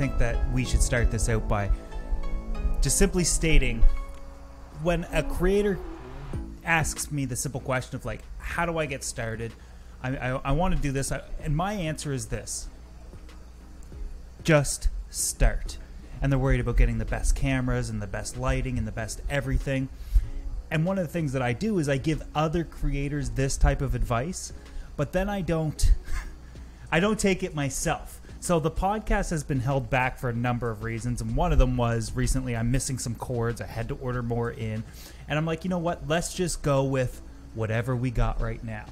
think that we should start this out by just simply stating, when a creator asks me the simple question of like, how do I get started? I want to do this. And my answer is this: just start. And they're worried about getting the best cameras and the best lighting and the best everything. And one of the things that I do is I give other creators this type of advice, but then I don't take it myself. So the podcast has been held back for a number of reasons. And one of them was recently I'm missing some cords. I had to order more in. And I'm like, you know what? Let's just go with whatever we got right now.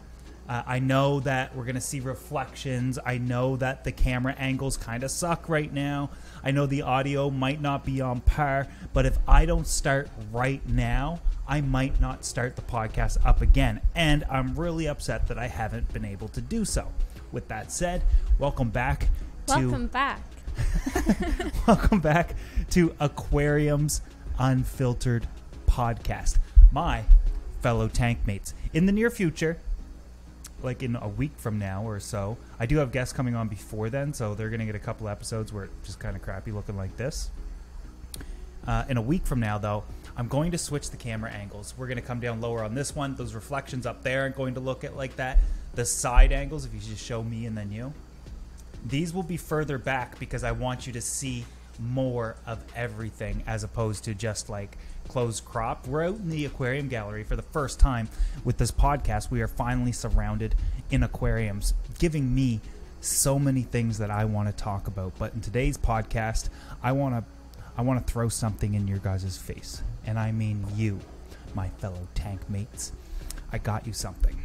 I know that we're going to see reflections. I know that the camera angles kind of suck right now. I know the audio might not be on par, but if I don't start right now, I might not start the podcast up again. And I'm really upset that I haven't been able to do so. With that said, welcome back to... Welcome back. Welcome back to Aquariums Unfiltered Podcast. My fellow tank mates, in the near future... like in a week from now or so. I do have guests coming on before then, so they're going to get a couple episodes where it's just kind of crappy looking like this. In a week from now, though, I'm going to switch the camera angles. We're going to come down lower on this one. Those reflections up there aren't going to look at like that. The side angles, if you just show me and then you. These will be further back because I want you to see more of everything as opposed to just like closed crop. We're out in the aquarium gallery for the first time with this podcast. We are finally surrounded in aquariums, giving me so many things that I want to talk about. But in today's podcast, I want to throw something in your guys' face. And I mean you, my fellow tank mates. I got you something.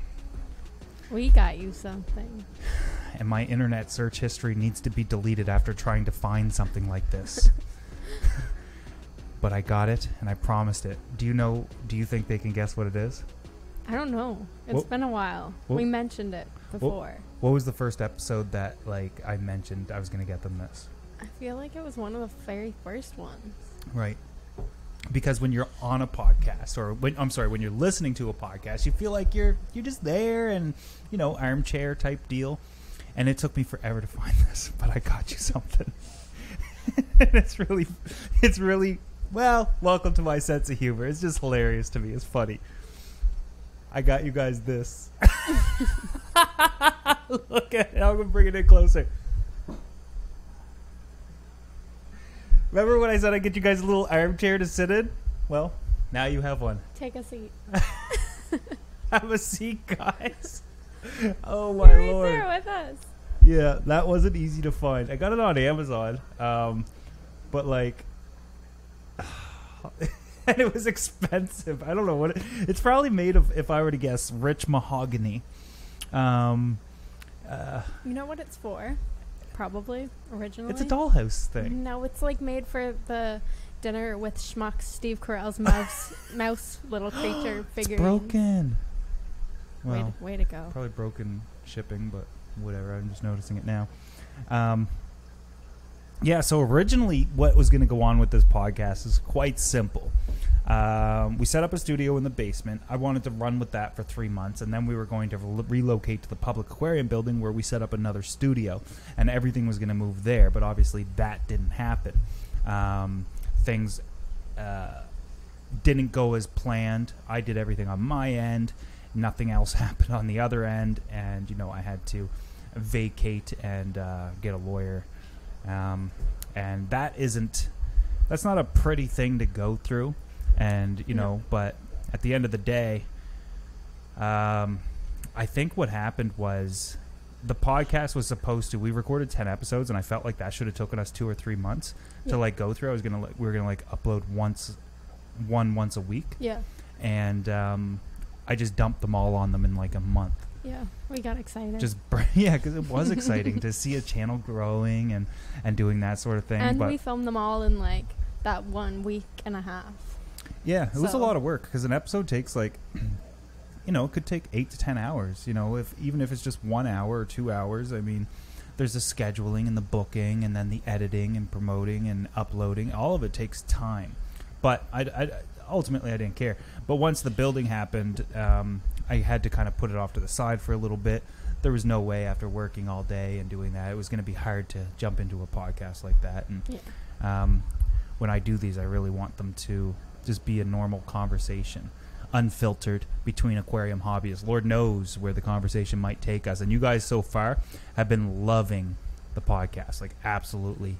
We got you something. And my internet search history needs to be deleted after trying to find something like this. But I got it, and I promised it. Do you think they can guess what it is? I don't know. It's been a while. We mentioned it before. What was the first episode that like I mentioned I was going to get them this? I feel like it was one of the very first ones. Right. Because when you're on a podcast, or when you're listening to a podcast, you feel like you're just there and, you know, armchair type deal. And it took me forever to find this, but I got you something. And it's really, well, welcome to my sense of humor. It's just hilarious to me. It's funny. I got you guys this. Look at it. I'm going to bring it in closer. Remember when I said I'd get you guys a little armchair to sit in? Well, now you have one. Take a seat. Have a seat, guys. Oh, my Lord. You're right there with us. Yeah, that wasn't easy to find. I got it on Amazon, but like, and it was expensive. I don't know what it's probably made of. If I were to guess, rich mahogany. You know what it's for? Probably originally. It's a dollhouse thing. No, it's like made for the dinner with schmuck Steve Carell's mouse little creature figurine. It's broken. Well, way to go. Probably broken shipping, but whatever. I'm just noticing it now. Yeah, so originally what was going to go on with this podcast is quite simple. We set up a studio in the basement. I wanted to run with that for 3 months, and then we were going to relocate to the public aquarium building where we set up another studio, and everything was going to move there, but obviously that didn't happen. Things didn't go as planned. I did everything on my end. Nothing else happened on the other end, and, you know, I had to vacate and get a lawyer. And that's not a pretty thing to go through. And, you know, but at the end of the day, I think what happened was the podcast was we recorded 10 episodes, and I felt like that should have taken us 2 or 3 months to like go through. We were going to like upload once a week. Yeah. And, I just dumped them all on them in like a month. Yeah, we got excited. Yeah, because it was exciting to see a channel growing and doing that sort of thing. And we filmed them all in like that 1 week and a half. Yeah, it was a lot of work because an episode takes like, you know, it could take 8 to 10 hours. You know, even if it's just 1 hour or 2 hours, I mean, there's the scheduling and the booking and then the editing and promoting and uploading. All of it takes time. But ultimately, I didn't care. But once the building happened, I had to kind of put it off to the side for a little bit. there was no way after working all day and doing that, it was going to be hard to jump into a podcast like that. And yeah. When I do these, I really want them to just be a normal conversation, unfiltered, between aquarium hobbyists. Lord knows where the conversation might take us. And you guys so far have been loving the podcast, like absolutely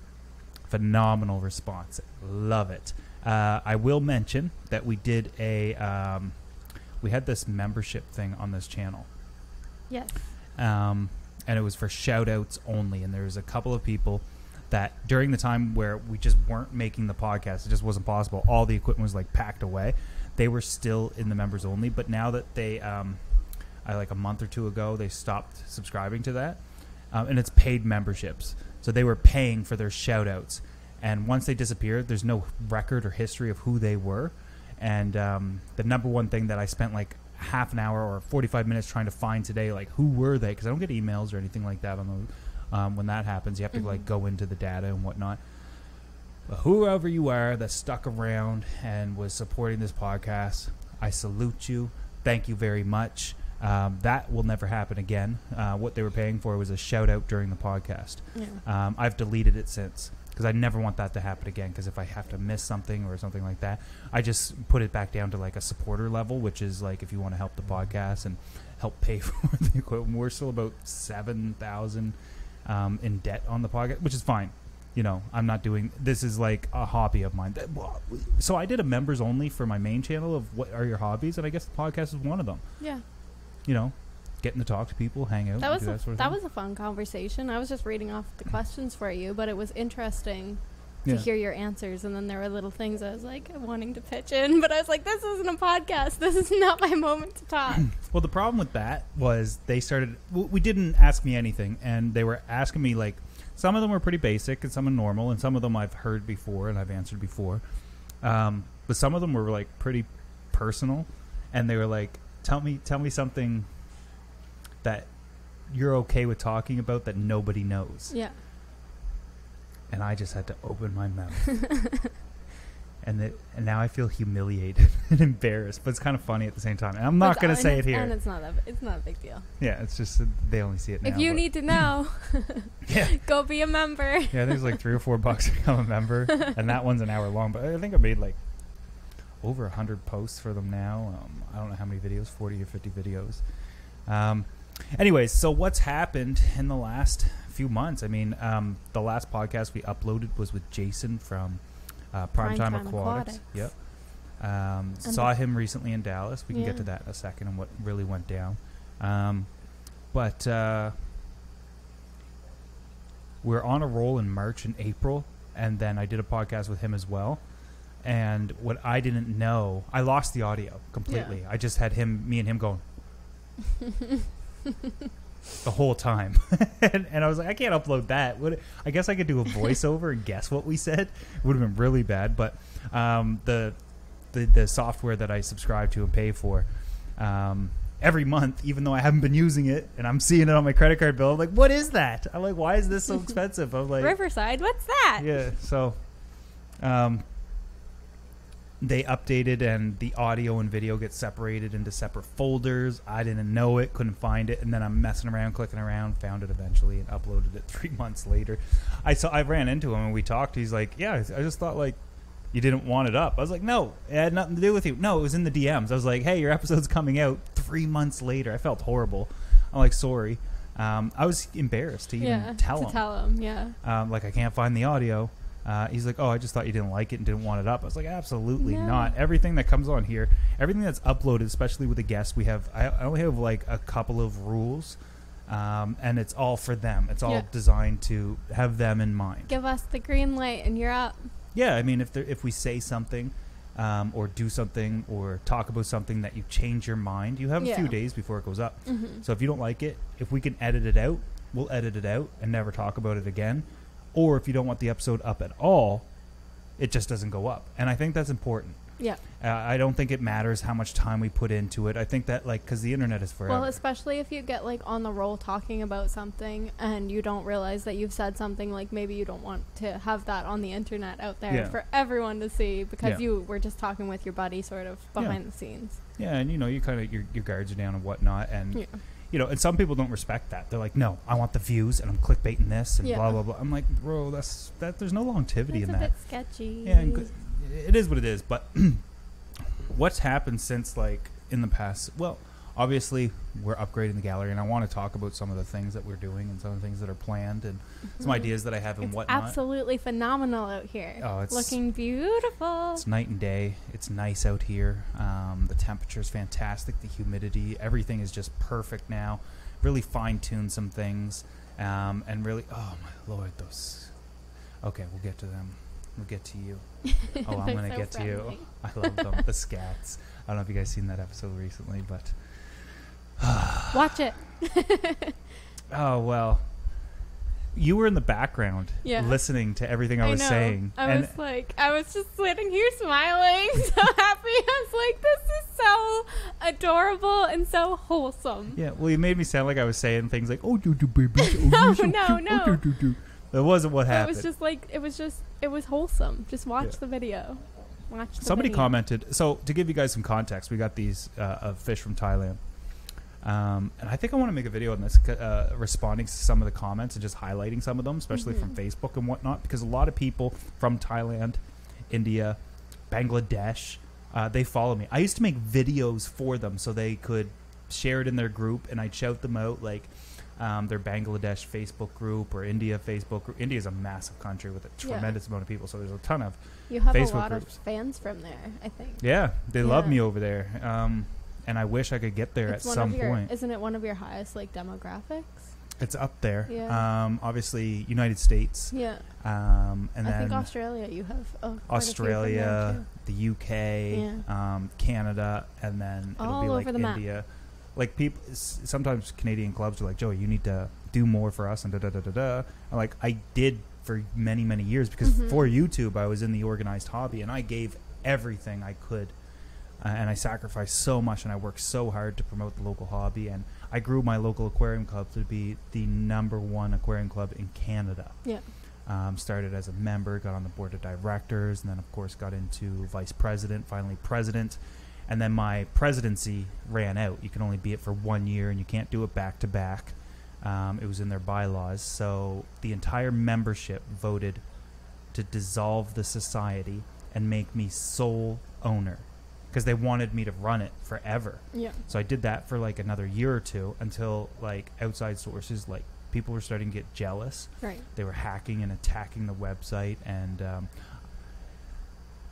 phenomenal response. Love it. I will mention that we did a, we had this membership thing on this channel. Yes. And it was for shout outs only. And there was a couple of people that during the time where we just weren't making the podcast, it just wasn't possible. All the equipment was like packed away. They were still in the members only. But now that they, like a month or two ago, they stopped subscribing to that. And it's paid memberships. So they were paying for their shout outs. And once they disappeared, there's no record or history of who they were. And the number one thing that I spent like half an hour or 45 minutes trying to find today, like who were they? Because I don't get emails or anything like that on the, when that happens. You have to like go into the data and whatnot. But whoever you are that stuck around and was supporting this podcast, I salute you. Thank you very much. That will never happen again. What they were paying for was a shout out during the podcast. Yeah. I've deleted it since, because I never want that to happen again, because if I have to miss something or something like that, I just put it back down to like a supporter level, which is like if you want to help the podcast and help pay for the equipment. We're still about 7,000 in debt on the podcast, which is fine. You know, I'm not doing, this is like a hobby of mine. So I did a members only for my main channel of what are your hobbies, and I guess the podcast is one of them. Yeah. You know, getting to talk to people, hang out. That was a fun conversation. I was just reading off the questions for you, but it was interesting to hear your answers. And then there were little things I was like wanting to pitch in, but I was like, this isn't a podcast. This is not my moment to talk. Well, the problem with that was they started, we didn't ask me anything, and they were asking me like, some of them were pretty basic and some are normal, and some of them I've heard before and I've answered before. But some of them were like pretty personal, and they were like, tell me something that you're okay with talking about that nobody knows. Yeah. And I just had to open my mouth. and now I feel humiliated and embarrassed, but it's kind of funny at the same time. And I'm not going to say it here. And it's not a big deal. Yeah, it's just they only see it now. If you need to know, go be a member. Yeah, I think it's like $3 or $4 to become a member, and that one's an hour long. But I think I made like over 100 posts for them now. I don't know how many videos, 40 or 50 videos. Anyways, so what's happened in the last few months? I mean, the last podcast we uploaded was with Jason from Primetime Aquatics. Yep. Saw him recently in Dallas. We can get to that in a second and what really went down. But we're on a roll in March and April, and then I did a podcast with him as well. And what I didn't know, I lost the audio completely. Yeah. I just had me and him going the whole time. and I was like, I can't upload that. I guess I could do a voiceover and guess what we said. It would have been really bad. But the software that I subscribe to and pay for, every month, even though I haven't been using it and I'm seeing it on my credit card bill, I'm like, what is that? I'm like, why is this so expensive? I'm like, Riverside, what's that? Yeah. So they updated, and the audio and video get separated into separate folders. I didn't know it, couldn't find it, and then I'm messing around, clicking around, found it eventually, and uploaded it 3 months later. I ran into him and we talked. He's like, "Yeah, I just thought like you didn't want it up." I was like, "No, it had nothing to do with you. No, it was in the DMs." I was like, "Hey, your episode's coming out 3 months later." I felt horrible. I'm like, "Sorry." I was embarrassed to even tell him. Yeah. Like I can't find the audio. He's like, oh, I just thought you didn't like it and didn't want it up. I was like, absolutely not. Everything that comes on here, everything that's uploaded, especially with a guest, we have, I only have like a couple of rules, and it's all for them. It's all designed to have them in mind. Give us the green light and you're up. Yeah. I mean, if we say something, or do something or talk about something that you change your mind, you have a few days before it goes up. So if you don't like it, if we can edit it out, we'll edit it out and never talk about it again. Or if you don't want the episode up at all, it just doesn't go up. And I think that's important. Yeah. I don't think it matters how much time we put into it. I think that, like, because the internet is forever. Well, especially if you get, like, on the roll talking about something and you don't realize that you've said something, like, maybe you don't want to have that on the internet out there for everyone to see, because you were just talking with your buddy sort of behind the scenes. Yeah, and, you know, you kind of, your guards are down and whatnot. And you know, and some people don't respect that. They're like, no, I want the views, and I'm clickbaiting this, and blah, blah, blah. I'm like, bro, that. There's no longevity in that. That's a bit sketchy. Yeah, and it is what it is. But what's happened since, like, in the past? Well, obviously, we're upgrading the gallery, and I want to talk about some of the things that we're doing and some of the things that are planned and some ideas that I have and whatnot. Absolutely phenomenal out here. Oh, it's looking beautiful. It's night and day. It's nice out here. The temperature is fantastic. The humidity, everything is just perfect now. Really fine-tuned some things, and really, oh my Lord, those. Okay, we'll get to them. We'll get to you. Oh, I'm gonna get to you. I love them. The scats. I don't know if you guys seen that episode recently, but. Watch it. Oh, well, you were in the background listening to everything I was saying. I was just sitting here smiling, so happy. I was like, this is so adorable and so wholesome. Yeah, well, you made me sound like I was saying things like, oh, do, do, baby. Oh, so no, cute. No. Oh, do, do, do. That wasn't what happened. It was just like, it was wholesome. Just watch the video. Watch the Somebody video. Commented. So to give you guys some context, we got these of fish from Thailand. And I think I want to make a video on this, responding to some of the comments and just highlighting some of them, especially from Facebook and whatnot, because a lot of people from Thailand, India, Bangladesh, they follow me. I used to make videos for them so they could share it in their group, and I'd shout them out, like their Bangladesh Facebook group or India Facebook group. India is a massive country with a tremendous amount of people, so there's a ton of Facebook groups. You have a lot of fans from there, I think. Yeah, they love me over there. And I wish I could get there at some point. Isn't it one of your highest, like, demographics? It's up there. Yeah. Obviously, United States. Yeah. And then I think Australia, you have. Australia, the UK, Canada, and then it'll be like India. Map. Like, people, sometimes Canadian clubs are like, Joey, you need to do more for us, and da da da da da. I'm like, I did for many, many years because for YouTube, I was in the organized hobby, and I gave everything I could. And I sacrificed so much, and I worked so hard to promote the local hobby. And I grew my local aquarium club to be the #1 aquarium club in Canada. Yeah. Started as a member, got on the board of directors, and then, of course, got into vice president, finally president. And then my presidency ran out. You can only be it for 1 year, and you can't do it back to back. It was in their bylaws. So the entire membership voted to dissolve the society and make me sole owner, because they wanted me to run it forever. Yeah. So I did that for like another year or two until like outside sources, like people were starting to get jealous. Right. They were hacking and attacking the website, and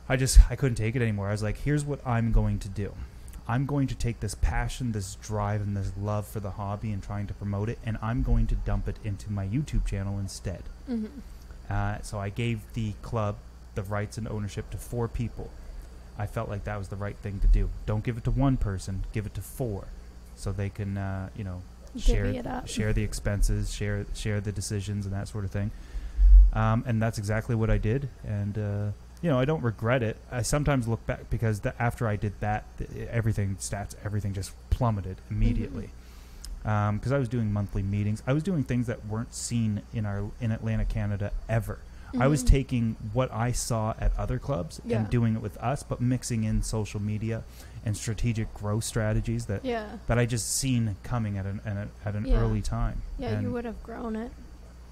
I couldn't take it anymore. I was like, here's what I'm going to do. I'm going to take this passion, this drive, and this love for the hobby and trying to promote it, and I'm going to dump it into my YouTube channel instead. So I gave the club the rights and ownership to 4 people. I felt like that was the right thing to do. Don't give it to one person, give it to 4, so they can, you know, share the expenses, share the decisions, and that sort of thing. And that's exactly what I did. And you know, I don't regret it. I sometimes look back because after I did that, everything just plummeted immediately. Because I was doing monthly meetings, I was doing things that weren't seen in Atlantic Canada ever. I was taking what I saw at other clubs and doing it with us, but mixing in social media and strategic growth strategies that that I just seen coming at an early time. Yeah, and you would have grown it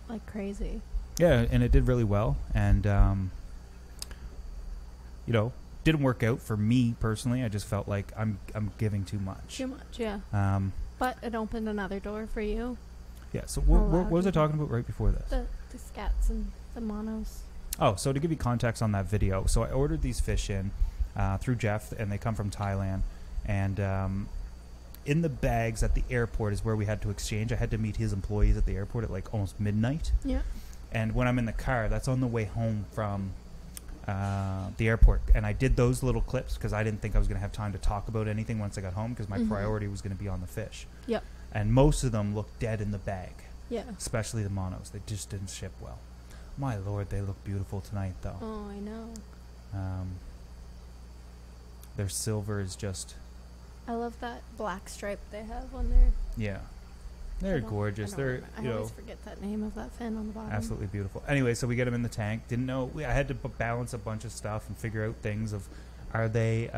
like crazy. Yeah, and it did really well, and you know, didn't work out for me personally. I just felt like I'm giving too much. Too much, yeah. But it opened another door for you. Yeah. So what was I talking about right before this? The scats and the monos. Oh, so to give you context on that video, so I ordered these fish in through Jeff, and they come from Thailand. And in the bags at the airport is where we had to exchange. I had to meet his employees at the airport at like almost midnight. Yeah. And when I'm in the car, that's on the way home from the airport. And I did those little clips because I didn't think I was going to have time to talk about anything once I got home, because my priority was going to be on the fish. Yep. And most of them looked dead in the bag. Yeah. Especially the monos. They just didn't ship well. My Lord, they look beautiful tonight, though. Oh, I know. Their silver is just... I love that black stripe they have on there. Yeah. They're gorgeous. They're, you know, I always forget that name of that fin on the bottom. Absolutely beautiful. Anyway, so we get them in the tank. Didn't know... I had to balance a bunch of stuff and figure out things of, are they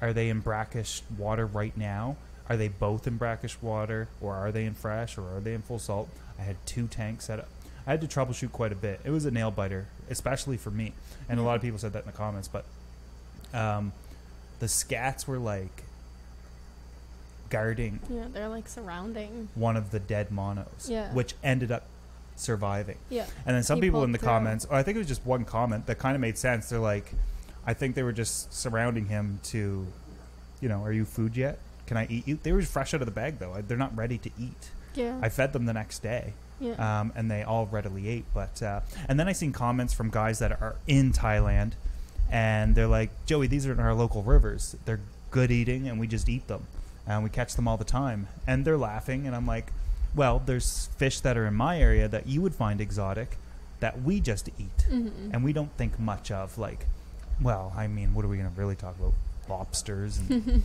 in brackish water right now? Are they both in brackish water, or are they in fresh, or are they in full salt? I had two tanks set up. I had to troubleshoot quite a bit. It was a nail biter, especially for me. And a lot of people said that in the comments, but the scats were like guarding. Yeah, they're like surrounding one of the dead monos, yeah, which ended up surviving. Yeah. And then some people in the comments, or I think it was just one comment that kind of made sense. They're like, I think they were just surrounding him to, you know, are you food yet? Can I eat you? They were fresh out of the bag, though. They're not ready to eat. Yeah. I fed them the next day. Yeah. And they all readily ate. But and then I seen comments from guys that are in Thailand, and they're like, Joey, these are in our local rivers. They're good eating, and we just eat them, and we catch them all the time. And they're laughing, and I'm like, well, there's fish that are in my area that you would find exotic that we just eat, mm-hmm. and we don't think much of. Like, well, I mean, what are we going to really talk about? Lobsters and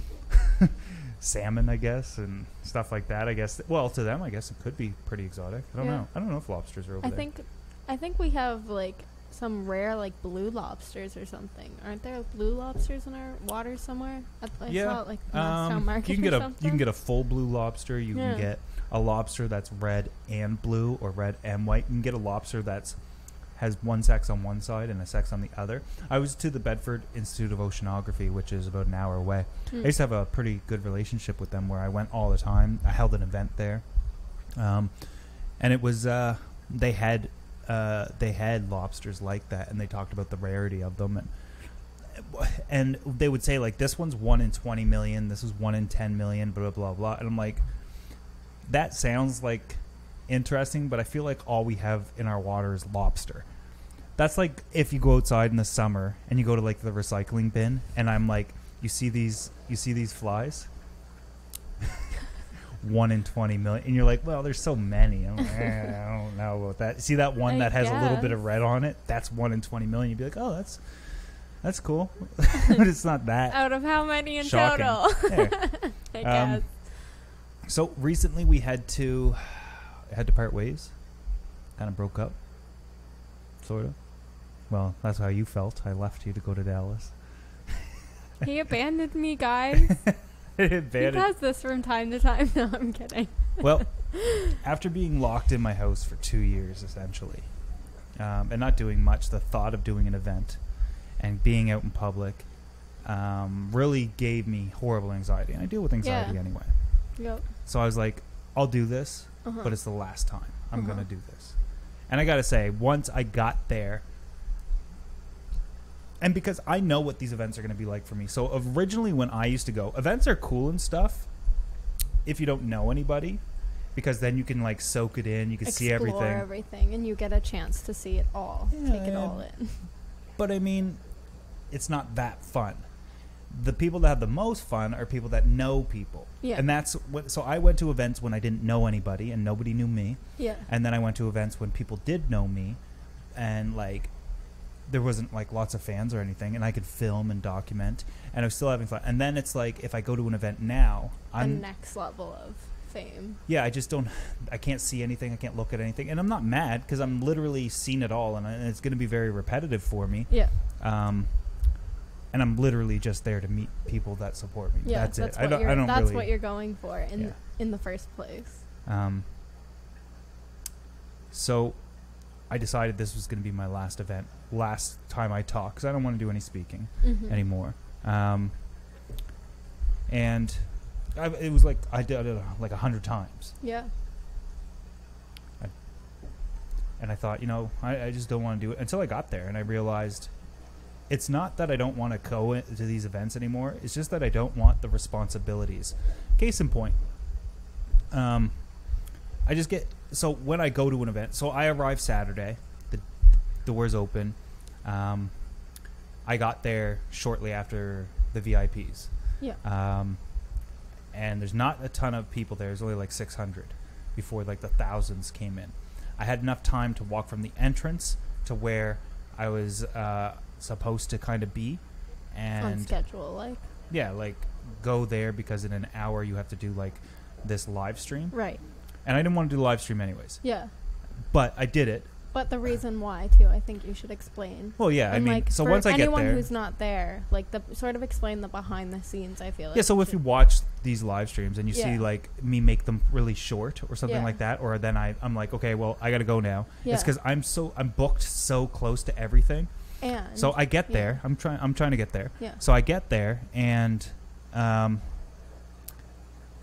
salmon, I guess, and stuff like that. I guess, well, to them, I guess it could be pretty exotic. I don't know. I don't know if lobsters are over there. I think we have like some rare like blue lobsters or something. Aren't there blue lobsters in our water somewhere? I saw it, like Northtown Market. You can get a full blue lobster. You can get a lobster that's red and blue, or red and white. You can get a lobster that's has one sex on one side and a sex on the other. I was to the Bedford Institute of Oceanography, which is about an hour away. Mm. I used to have a pretty good relationship with them where I went all the time. I held an event there. And it was, they had lobsters like that, and they talked about the rarity of them. And they would say, like, this one's 1 in 20 million, this is 1 in 10 million, blah, blah, blah. And I'm like, that sounds like interesting, but I feel like all we have in our water is lobster. That's like if you go outside in the summer and you go to like the recycling bin, and I'm like, you see these flies? 1 in 20 million, and you're like, well, there's so many. I'm like, I don't know about that. See that one that has a little bit of red on it? That's 1 in 20 million. You'd be like, oh, that's cool, but it's not that. Out of how many in shocking. Total? I guess. So recently we had to part ways, kind of broke up, sort of. Well, that's how you felt. I left you to go to Dallas. He abandoned me, guys. He does this from time to time. No, I'm kidding. Well, after being locked in my house for 2 years, essentially, and not doing much, the thought of doing an event and being out in public really gave me horrible anxiety. And I deal with anxiety anyway. Yep. So I was like, I'll do this. Uh-huh. But it's the last time I'm going to do this. And I got to say, once I got there, and because I know what these events are going to be like for me. So originally when I used to go, events are cool and stuff if you don't know anybody, because then you can like soak it in. You can see everything. Explore everything, and you get a chance to see it all, take it all in. But I mean, it's not that fun. The people that have the most fun are people that know people. Yeah. And that's what, so I went to events when I didn't know anybody and nobody knew me. Yeah. And then I went to events when people did know me, and like there wasn't like lots of fans or anything, and I could film and document, and I was still having fun. And then it's like, if I go to an event now, I'm the next level of fame. Yeah. I can't see anything. I can't look at anything. And I'm not mad, because I'm literally seen it all, and it's going to be very repetitive for me. Yeah. And I'm literally just there to meet people that support me. Yeah, that's it. That's what you're going for in the first place. So I decided this was going to be my last event, last time I talk, because I don't want to do any speaking anymore. And it was like I did it like 100 times. Yeah. And I thought, you know, I just don't want to do it, until I got there and I realized, it's not that I don't want to go to these events anymore. It's just that I don't want the responsibilities. Case in point, I just get, so when I go to an event, so I arrive Saturday, the doors open. I got there shortly after the VIPs. Yeah. And there's not a ton of people there. There's only like 600 before like the thousands came in. I had enough time to walk from the entrance to where I was supposed to kind of be, and on schedule, like go there, because in an hour you have to do like this live stream, right? And I didn't want to do live stream anyways. Yeah, but I did it. But the reason why, too, I think you should explain. Well, yeah, I mean, like, so once I get there. Anyone who's not there, like, the sort of explain the behind the scenes, I feel like. Yeah, so if you watch these live streams and you see, like, me make them really short or something like that, or then I'm like, okay, well, I got to go now. Yeah. It's because I'm booked so close to everything. And so I get there. I'm trying to get there. Yeah. So I get there, and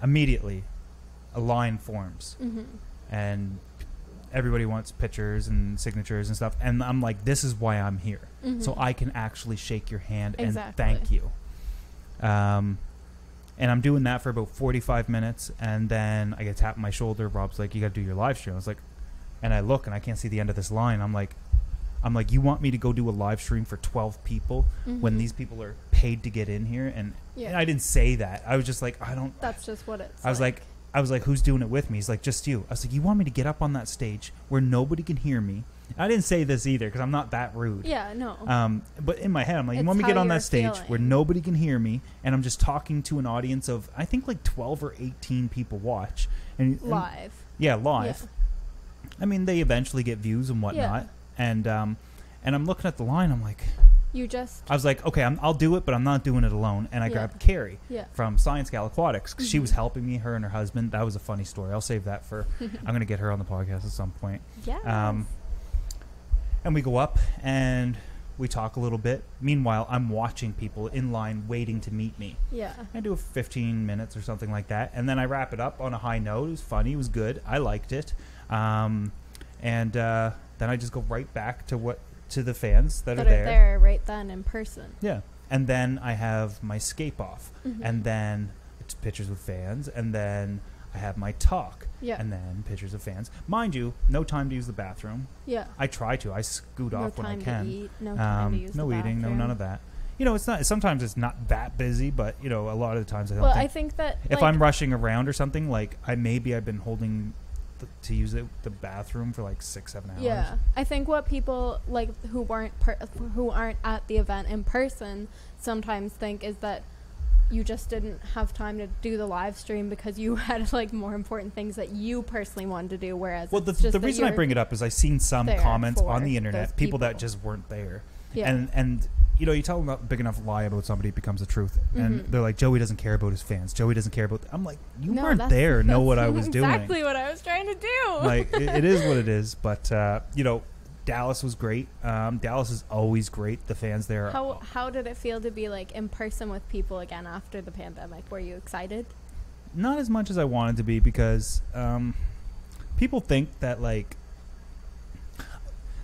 immediately a line forms. Mm-hmm. And everybody wants pictures and signatures and stuff. And I'm like, this is why I'm here. Mm-hmm. So I can actually shake your hand and thank you. And I'm doing that for about 45 minutes. And then I get tapped on my shoulder. Rob's like, you got to do your live stream. I was like, and I look and I can't see the end of this line. I'm like, you want me to go do a live stream for 12 people when these people are paid to get in here? And I didn't say that. I was just like, I don't. That's just what it's. I was like, who's doing it with me? He's like, just you. I was like, you want me to get up on that stage where nobody can hear me? I didn't say this either because I'm not that rude. Yeah, no. But in my head, I'm like, you want me to get on that stage where nobody can hear me, and I'm just talking to an audience of, I think, like 12 or 18 people watch. Live. Yeah, live. Yeah. I mean, they eventually get views and whatnot. Yeah. And I'm looking at the line. I'm like... I was like, okay, I'll do it, but I'm not doing it alone. And I grabbed Carrie from Science Gal Aquatics. Cause she was helping me, her and her husband. That was a funny story. I'll save that for... I'm going to get her on the podcast at some point. Yeah. And we go up and we talk a little bit. Meanwhile, I'm watching people in line waiting to meet me. Yeah. I do 15 minutes or something like that. And then I wrap it up on a high note. It was funny. It was good. I liked it. Then I just go right back to the fans that are there right then in person. Yeah. And then I have my scape off. Mm-hmm. And then it's pictures with fans. And then I have my talk. Yeah. And then pictures of fans. Mind you, no time to use the bathroom. Yeah. I try to. I scoot off when I can. No time to eat. No time to use the bathroom. No eating. No, none of that. You know, sometimes it's not that busy, but, you know, a lot of the times I don't think. I think that. If I'm rushing around or something, like, I've been holding... to use the bathroom for like 6-7 hours. Yeah, I think what people like who aren't at the event in person sometimes think is that you just didn't have time to do the live stream because you had like more important things that you personally wanted to do. Whereas the reason I bring it up is I've seen some comments on the internet, people that just weren't there. Yeah. And you know, you tell them a big enough lie about somebody, it becomes the truth. And they're like, Joey doesn't care about his fans. Joey doesn't care about... I'm like, you weren't there. Know what I was doing. Exactly what I was trying to do. Like, it is what it is. But, you know, Dallas was great. Dallas is always great. The fans there... How did it feel to be, like, in person with people again after the pandemic? Were you excited? Not as much as I wanted to be because people think that, like...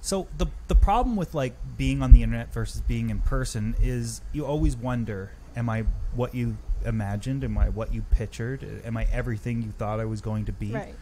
So the problem with like being on the internet versus being in person is you always wonder, am I what you imagined? Am I what you pictured? Am I everything you thought I was going to be? Right.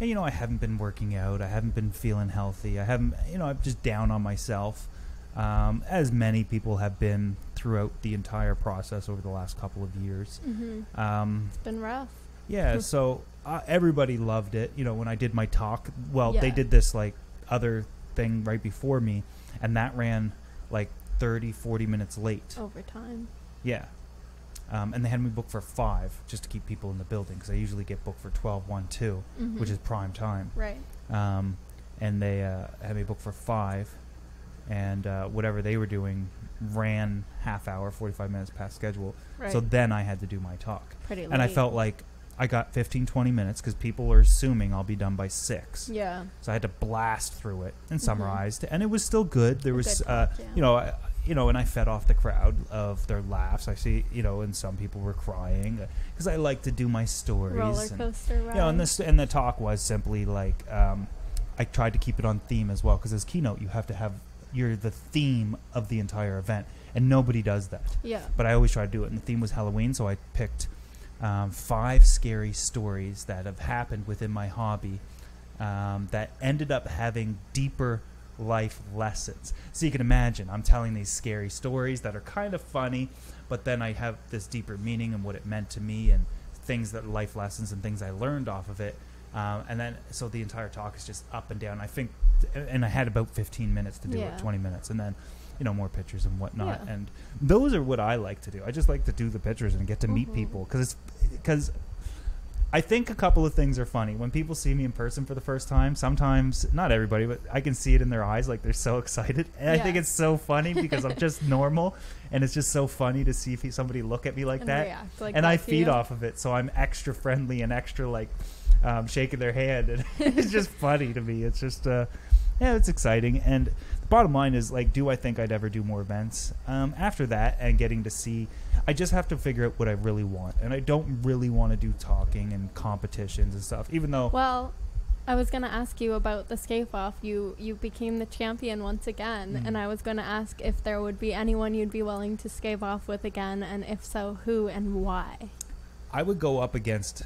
And you know, I haven't been working out. I haven't been feeling healthy. I haven't, you know, I'm just down on myself, as many people have been throughout the entire process over the last couple of years. Mm-hmm. It's been rough. Yeah. So everybody loved it. You know, when I did my talk, they did this like other thing right before me, and that ran like 30-40 minutes late over time. Yeah. And they had me booked for 5 just to keep people in the building because I usually get booked for 12, 1, 2, which is prime time, right? And they had me booked for 5, and whatever they were doing ran half hour, 45 minutes past schedule, right? So then I had to do my talk pretty late. And I felt like I got 15-20 minutes because people are assuming I'll be done by 6. Yeah. So I had to blast through it and summarized, and it was still good. There was, and I fed off the crowd of their laughs. I see, you know, and some people were crying because I like to do my stories. Roller coaster ride. You know, and the talk was simply like, I tried to keep it on theme as well because as keynote you have to have the theme of the entire event, and nobody does that. Yeah. But I always try to do it, and the theme was Halloween, so I picked 5 scary stories that have happened within my hobby that ended up having deeper life lessons. So you can imagine, I'm telling these scary stories that are kind of funny, but then I have this deeper meaning and what it meant to me and things that life lessons and things I learned off of it. And then, so the entire talk is just up and down. I think, and I had about 15 minutes to do it, 20 minutes. And then, you know, more pictures and whatnot, and those are what I like to do. I just like to do the pictures and get to meet people because I think a couple of things are funny. When people see me in person for the first time, sometimes, not everybody, but I can see it in their eyes, like they're so excited. And I think it's so funny because I'm just normal, and it's just so funny to see somebody look at me like that. Like and I feed off of it, so I'm extra friendly and extra, like, shaking their hand. And it's just funny to me. It's just, yeah, it's exciting. And the bottom line is, like, do I think I'd ever do more events? After that and getting to see... I just have to figure out what I really want, and I don't really want to do talking and competitions and stuff, even though... Well, I was going to ask you about the scave-off. You became the champion once again, and I was going to ask if there would be anyone you'd be willing to scave off with again, and if so, who and why? I would go up against...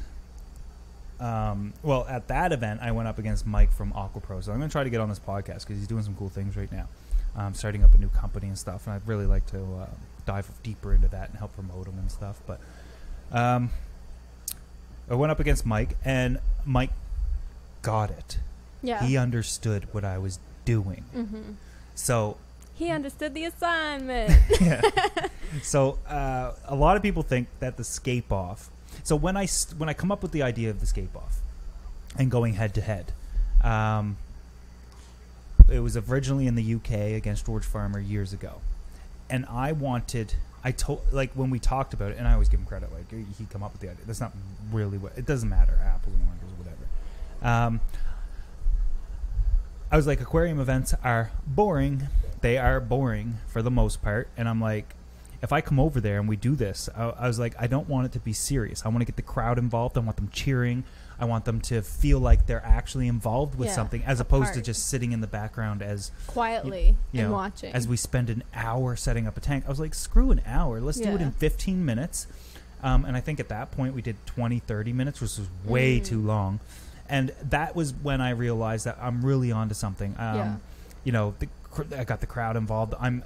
well, at that event, I went up against Mike from Aquapro, so I'm going to try to get on this podcast because he's doing some cool things right now, starting up a new company and stuff, and I'd really like to... dive deeper into that and help promote him and stuff. But I went up against Mike, and Mike got it. Yeah, he understood what I was doing. So he understood the assignment. So a lot of people think that the scape off, so when I come up with the idea of the scape off and going head to head, it was originally in the UK against George Farmer years ago. And I wanted, I told, like, when we talked about it, and I always give him credit, like, he come up with the idea. That's not really what, it doesn't matter, apples and oranges, whatever. I was like, aquarium events are boring. They are boring for the most part. And I'm like, if I come over there and we do this, I was like, I don't want it to be serious. I want to get the crowd involved. I want them cheering. I want them to feel like they're actually involved with something, as opposed to just sitting in the background as quietly you know, watching. As we spend an hour setting up a tank, I was like, screw an hour. Let's do it in 15 minutes. And I think at that point we did 20, 30 minutes, which was way too long. And that was when I realized that I'm really onto something. You know, I got the crowd involved. And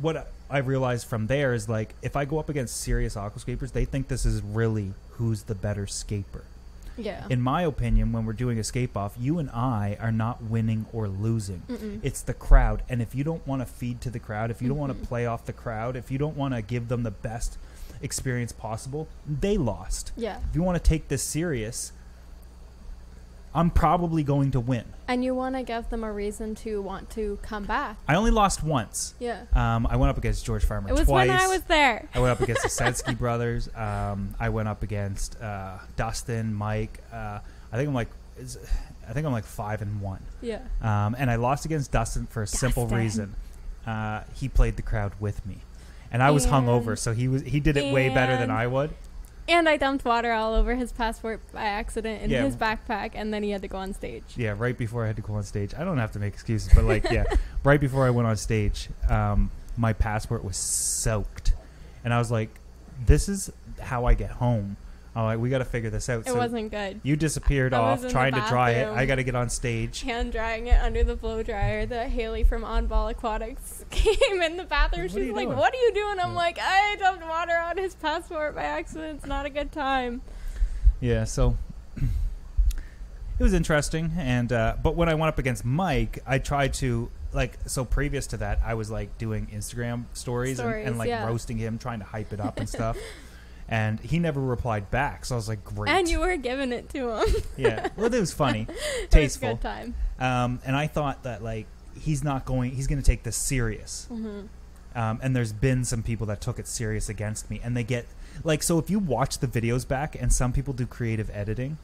what I realized from there is, like, if I go up against serious aquascapers, they think this is really who's the better scaper. Yeah. In my opinion, when we're doing a scape off, you and I are not winning or losing. It's the crowd. And if you don't want to feed to the crowd, if you don't want to play off the crowd, if you don't want to give them the best experience possible, they lost. Yeah. If you want to take this serious, I'm probably going to win. And you want to give them a reason to want to come back. I only lost once. Yeah. I went up against George Farmer twice. It was when I was there. I went up against the Setsky brothers. I went up against Dustin, Mike. I think I'm like 5-1. Yeah. And I lost against Dustin for a simple reason. He played the crowd with me, and I was hungover, so he did it way better than I would. And I dumped water all over his passport by accident in his backpack, and then he had to go on stage. Yeah, right before I had to go on stage. I don't have to make excuses, but, like, right before I went on stage, my passport was soaked. And I was like, this is how I get home. I'm like, we got to figure this out. It wasn't good. You disappeared off trying to dry it. I got to get on stage. Hand drying it under the blow dryer. That Haley from On Ball Aquatics came in the bathroom. She's like, what are you doing? I'm like, I dumped water on his passport by accident. It's not a good time. Yeah, so it was interesting. And but when I went up against Mike, I tried to, like, so previous to that, I was, like, doing Instagram stories and like, roasting him, trying to hype it up and stuff. And he never replied back, so I was like, great. And you were giving it to him. Well, it was funny. Tasteful. It was a good time. And I thought that, like, he's going to take this serious. And there's been some people that took it serious against me. And they get, like, so if you watch the videos back, and some people do creative editing,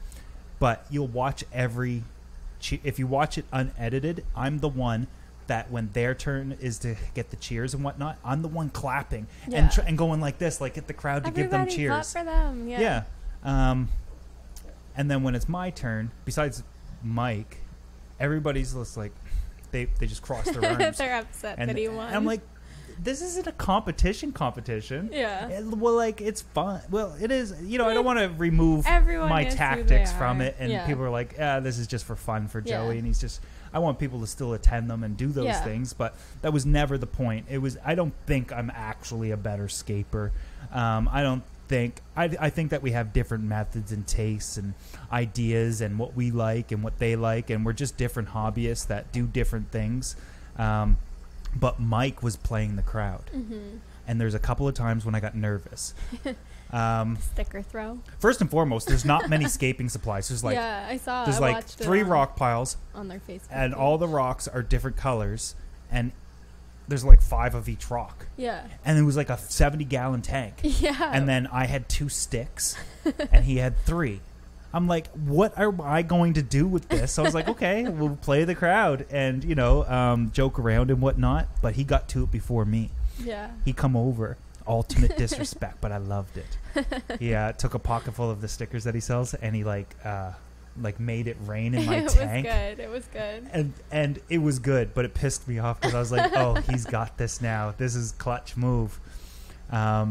but you'll watch if you watch it unedited, I'm the one that when their turn is to get the cheers and whatnot, I'm the one clapping and going like this, like, get the crowd to give them cheers. Clap for them, and then when it's my turn, besides Mike, everybody's just like, they just cross their arms. They're upset that he won. And I'm like, this isn't a competition. Yeah. Well, like, it's fun. Well, it is. You know, I don't want to remove my tactics from it. And people are like, this is just for fun for Joey. And he's just, I want people to still attend them and do those things. But that was never the point. It was, I don't think I'm actually a better scaper. I think that we have different methods and tastes and ideas and what we like and what they like. And we're just different hobbyists that do different things. But Mike was playing the crowd. And there's a couple of times when I got nervous. Sticker throw. First and foremost, there's not many scaping supplies. There's like, yeah, I saw. There's like three rock piles on their Facebook and page. All the rocks are different colors, and there's like 5 of each rock. Yeah. And it was like a 70-gallon tank. Yeah. And then I had 2 sticks, and he had 3. I'm like, what am I going to do with this? So I was like, okay, we'll play the crowd and, you know, joke around and whatnot. But he got to it before me. Yeah. He come over. Ultimate disrespect, but I loved it. He took a pocket full of the stickers that he sells, and he like made it rain in my tank. It was good. And it was good, but it pissed me off because I was like, oh, he's got this now. This is clutch move. So I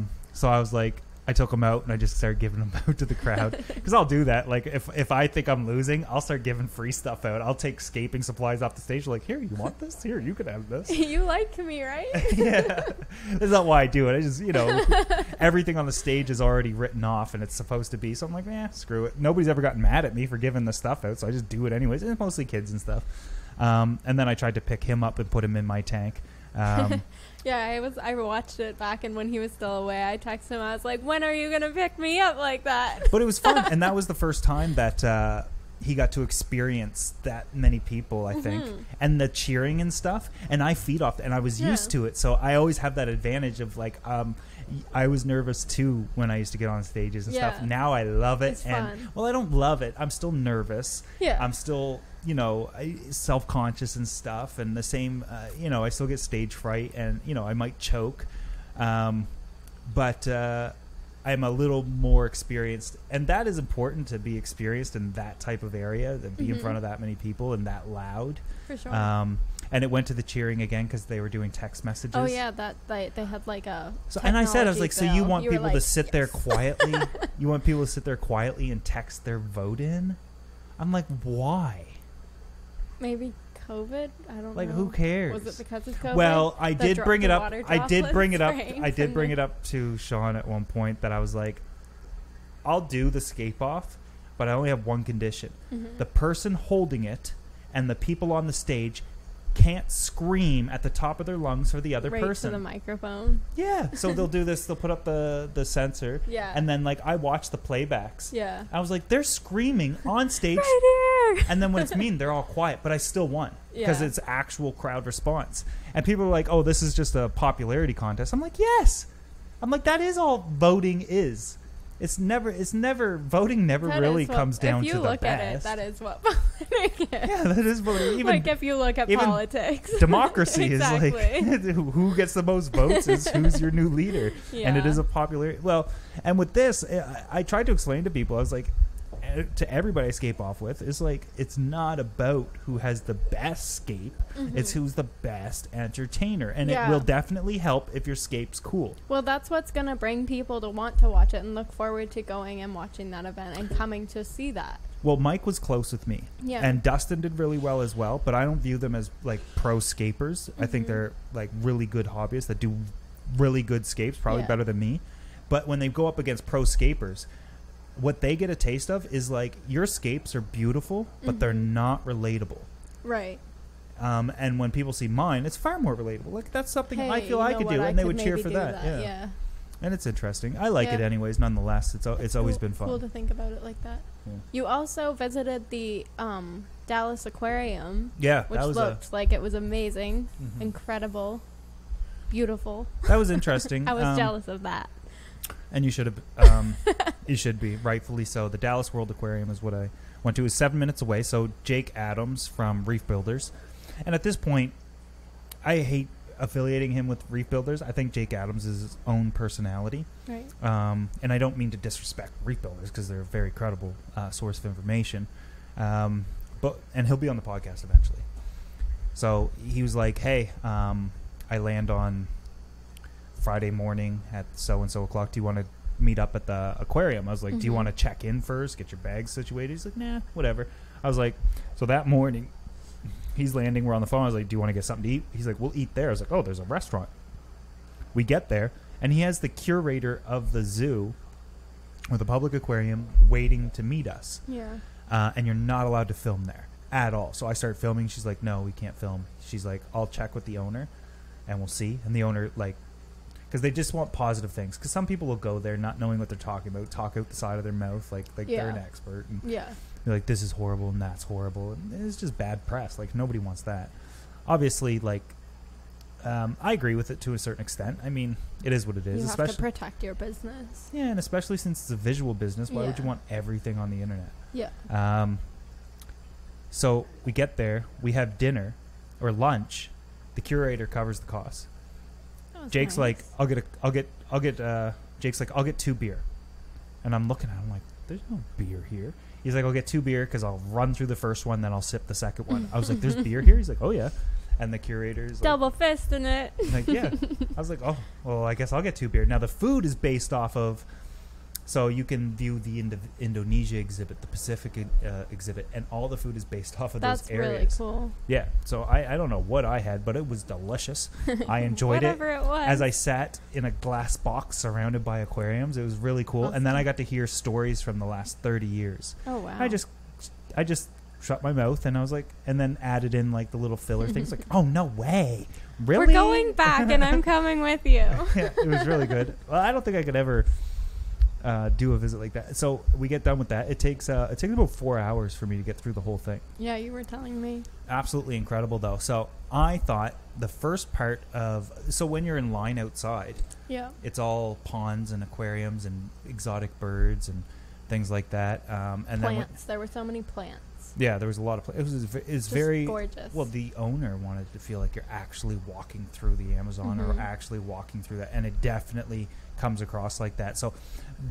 was like, I took them out and I just started giving them out to the crowd because I'll do that. Like if I think I'm losing, I'll start giving free stuff out. I'll take scaping supplies off the stage. Like, here, you want this? Here, you can have this. You like me, right? Yeah. That's not why I do it. I just, you know, everything on the stage is already written off and it's supposed to be. So I'm like, screw it. Nobody's ever gotten mad at me for giving the stuff out. So I just do it anyways. And it's mostly kids and stuff. And then I tried to pick him up and put him in my tank. I watched it back, and when he was still away, I texted him. I was like, when are you going to pick me up like that? But it was fun. And that was the first time that he got to experience that many people, I think, and the cheering and stuff. And I feed off, and I was used to it. So I always have that advantage of like, I was nervous too when I used to get on stages and stuff. Now I love it. It's fun. Well, I don't love it. I'm still nervous. Yeah. I'm still, you know, self-conscious and stuff, and the same, you know, I still get stage fright, and, you know, I might choke, but I'm a little more experienced, and that is important to be experienced in that type of area, to be in front of that many people and that loud. For sure. And it went to the cheering again because they were doing text messages. Oh, yeah, that they had like a And I said, I was like, so you want people to sit there quietly? You want people to sit there quietly and text their vote in? I'm like, why? Maybe COVID? I don't know. Like, who cares? Was it because of COVID? Well, I did bring it up to Sean at one point that I was like, I'll do the scape off, but I only have one condition. The person holding it and the people on the stage can't scream at the top of their lungs for the other person. Right to the microphone. Yeah. So they'll do this. They'll put up the sensor. Yeah. And then, like, I watch the playbacks. Yeah. I was like, they're screaming on stage. Right here. And then when it's mean, they're all quiet. But I still won. Because it's actual crowd response. And people are like, oh, this is just a popularity contest. I'm like, yes. I'm like, that is all voting is. Voting never really comes down to the best. If you look at it, that is what voting is. Yeah, that is what even, like if you look at politics. Democracy is like who gets the most votes is who's your new leader. Yeah. And it is a popular. Well, and with this, I tried to explain to people, I was like, to everybody I scape off with, is like, it's not about who has the best scape, it's who's the best entertainer, and it will definitely help if your scape's cool. Well, that's what's gonna bring people to want to watch it and look forward to going and watching that event and coming to see that. Well, Mike was close with me, and Dustin did really well as well, but I don't view them as like pro scapers. I think they're like really good hobbyists that do really good scapes, probably better than me, but when they go up against pro scapers, what they get a taste of is like, your scapes are beautiful, but they're not relatable. Right. And when people see mine, it's far more relatable. Like, that's something I feel I could do, and they would cheer for that. Yeah. And it's interesting. I like it anyways, nonetheless. It's always been fun. Cool to think about it like that. Yeah. You also visited the Dallas Aquarium. Yeah. Which looked like it was amazing, incredible, beautiful. That was interesting. I was jealous of that. And you should have, you should be, rightfully so. The Dallas World Aquarium is what I went to. It was 7 minutes away. So Jake Adams from Reef Builders. And at this point, I hate affiliating him with Reef Builders. I think Jake Adams is his own personality. Right. And I don't mean to disrespect Reef Builders because they're a very credible source of information. And he'll be on the podcast eventually. So he was like, hey, I land on Friday morning at so-and-so o'clock. Do you want to meet up at the aquarium? I was like, do you want to check in first, get your bags situated? He's like, nah, whatever. I was like, so that morning, he's landing. We're on the phone. I was like, do you want to get something to eat? He's like, we'll eat there. I was like, oh, there's a restaurant. We get there, and he has the curator of the zoo or the public aquarium waiting to meet us. Yeah. And you're not allowed to film there at all. So I start filming. She's like, no, we can't film. She's like, I'll check with the owner, and we'll see. And the owner, like, because they just want positive things. Because some people will go there not knowing what they're talking about, talk out the side of their mouth like yeah. they're an expert. And yeah. They're like, this is horrible and that's horrible. And it's just bad press. Like, nobody wants that. Obviously, like, I agree with it to a certain extent. I mean, it is what it is. You have to protect your business. Yeah, and especially since it's a visual business, why yeah. would you want everything on the internet? Yeah. So we get there. We have dinner or lunch. The curator covers the cost. Jake's nice. Like, Jake's like, I'll get 2 beer. And I'm looking at him like, there's no beer here. He's like, I'll get 2 beer because I'll run through the first one, then I'll sip the second one. I was like, there's beer here? He's like, oh, yeah. And the curator's double like, fisting it. Like, yeah. I was like, oh, well, I guess I'll get 2 beer. Now, the food is based off of, so you can view the Indonesia exhibit, the Pacific exhibit, and all the food is based off of those areas. That's really cool. Yeah. So I don't know what I had, but it was delicious. I enjoyed whatever it was. As I sat in a glass box surrounded by aquariums. It was really cool. Awesome. And then I got to hear stories from the last 30 years. Oh, wow. I just shut my mouth and I was like, and then added in like the little filler things like, oh, no way. Really? We're going back and I'm coming with you. Yeah, it was really good. Well, I don't think I could ever... do a visit like that. So we get done with that. It takes about 4 hours for me to get through the whole thing. Yeah, you were telling me. Absolutely incredible, though. So I thought the first part of... So when you're in line outside, yeah, it's all ponds and aquariums and exotic birds and things like that. And plants. There were so many plants. Yeah, there was a lot of plants. It was very... gorgeous. Well, the owner wanted to feel like you're actually walking through the Amazon or actually walking through that. And it definitely... comes across like that. So,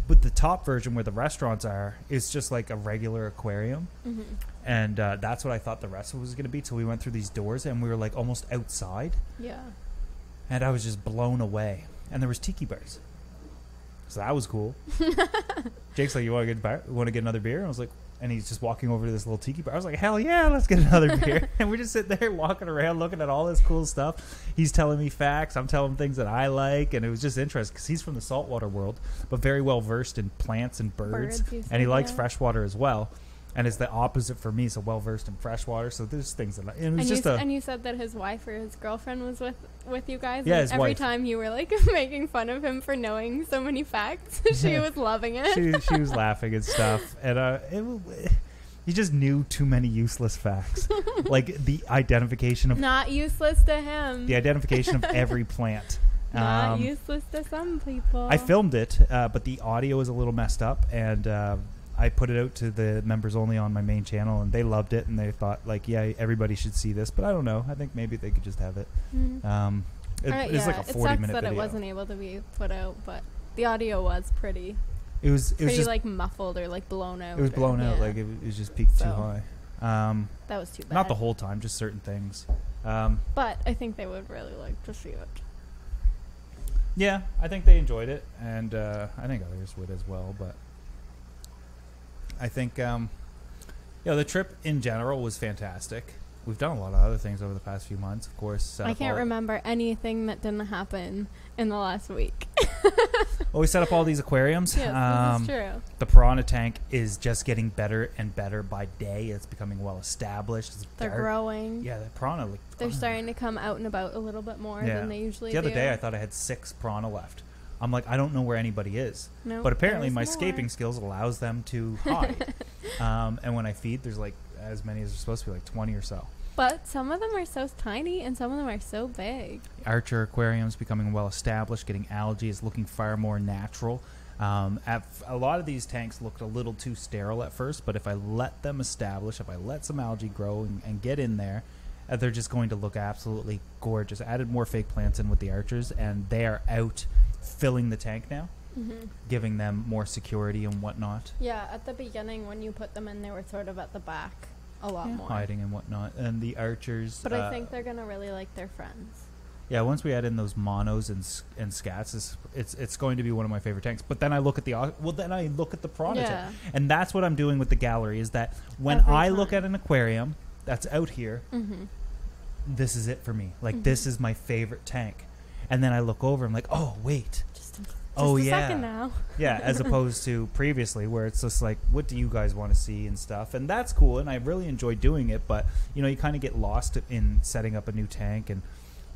but the top version where the restaurants are is just like a regular aquarium, and that's what I thought the rest of it was going to be. Till we went through these doors and we were like almost outside. Yeah, and I was just blown away. And there was tiki bars, so that was cool. Jake's like, "You want to get another beer?" And I was like, and he's just walking over to this little tiki bar. I was like, "Hell yeah, let's get another beer!" And we just sit there walking around, looking at all this cool stuff. He's telling me facts. I'm telling him things that I like, and it was just interesting because he's from the saltwater world, but very well versed in plants and birds and he likes freshwater as well. And it's the opposite for me, so well versed in freshwater. So there's things that and you said that his wife or his girlfriend was with you guys. Yeah, and every time you were like making fun of him for knowing so many facts, she was loving it. She was laughing and stuff, and he just knew too many useless facts, like the identification of not useless to him. The identification of every plant. Not useless to some people. I filmed it, but the audio was a little messed up, and. I put it out to the members only on my main channel, and they loved it, and they thought, like, yeah, everybody should see this. But I don't know. I think maybe they could just have it. It's like a 40-minute video. It sucks that it wasn't able to be put out, but the audio was pretty. It was just, like, muffled or, like, blown out. It was blown out. Like, it was just peaked too high. That was too bad. Not the whole time, just certain things. But I think they would really like to see it. Yeah, I think they enjoyed it, and I think others would as well, but... I think, the trip in general was fantastic. We've done a lot of other things over the past few months, of course. I can't remember anything that didn't happen in the last week. Well, we set up all these aquariums. Yes, this is true. The piranha tank is just getting better and better by day. It's becoming well established. They're growing. Yeah, the piranha. Like, they're starting to come out and about a little bit more than they usually do. The other day, I thought I had 6 piranha left. I'm like, I don't know where anybody is. Nope, but apparently my scaping skills allows them to hide. And when I feed, there's like as many as there's supposed to be, like 20 or so. But some of them are so tiny and some of them are so big. Archer aquarium's becoming well-established, getting algae. It's looking far more natural. A lot of these tanks looked a little too sterile at first, but if I let them establish, if I let some algae grow and get in there, they're just going to look absolutely gorgeous. I added more fake plants in with the archers, and they are out filling the tank now, giving them more security and whatnot. Yeah, at the beginning when you put them in, they were sort of at the back a lot more. Hiding and whatnot. And the archers... But I think they're going to really like their friends. Yeah, once we add in those monos and scats, it's going to be one of my favorite tanks. But then I look at the... then I look at the piranha tank. And that's what I'm doing with the gallery, is that when I look at an aquarium that's out here, this is it for me. Like, this is my favorite tank. And then I look over, I'm like, oh, wait. Just a second now. Yeah, as opposed to previously where it's just like, what do you guys want to see and stuff? And that's cool, and I really enjoy doing it, but, you know, you kind of get lost in setting up a new tank and,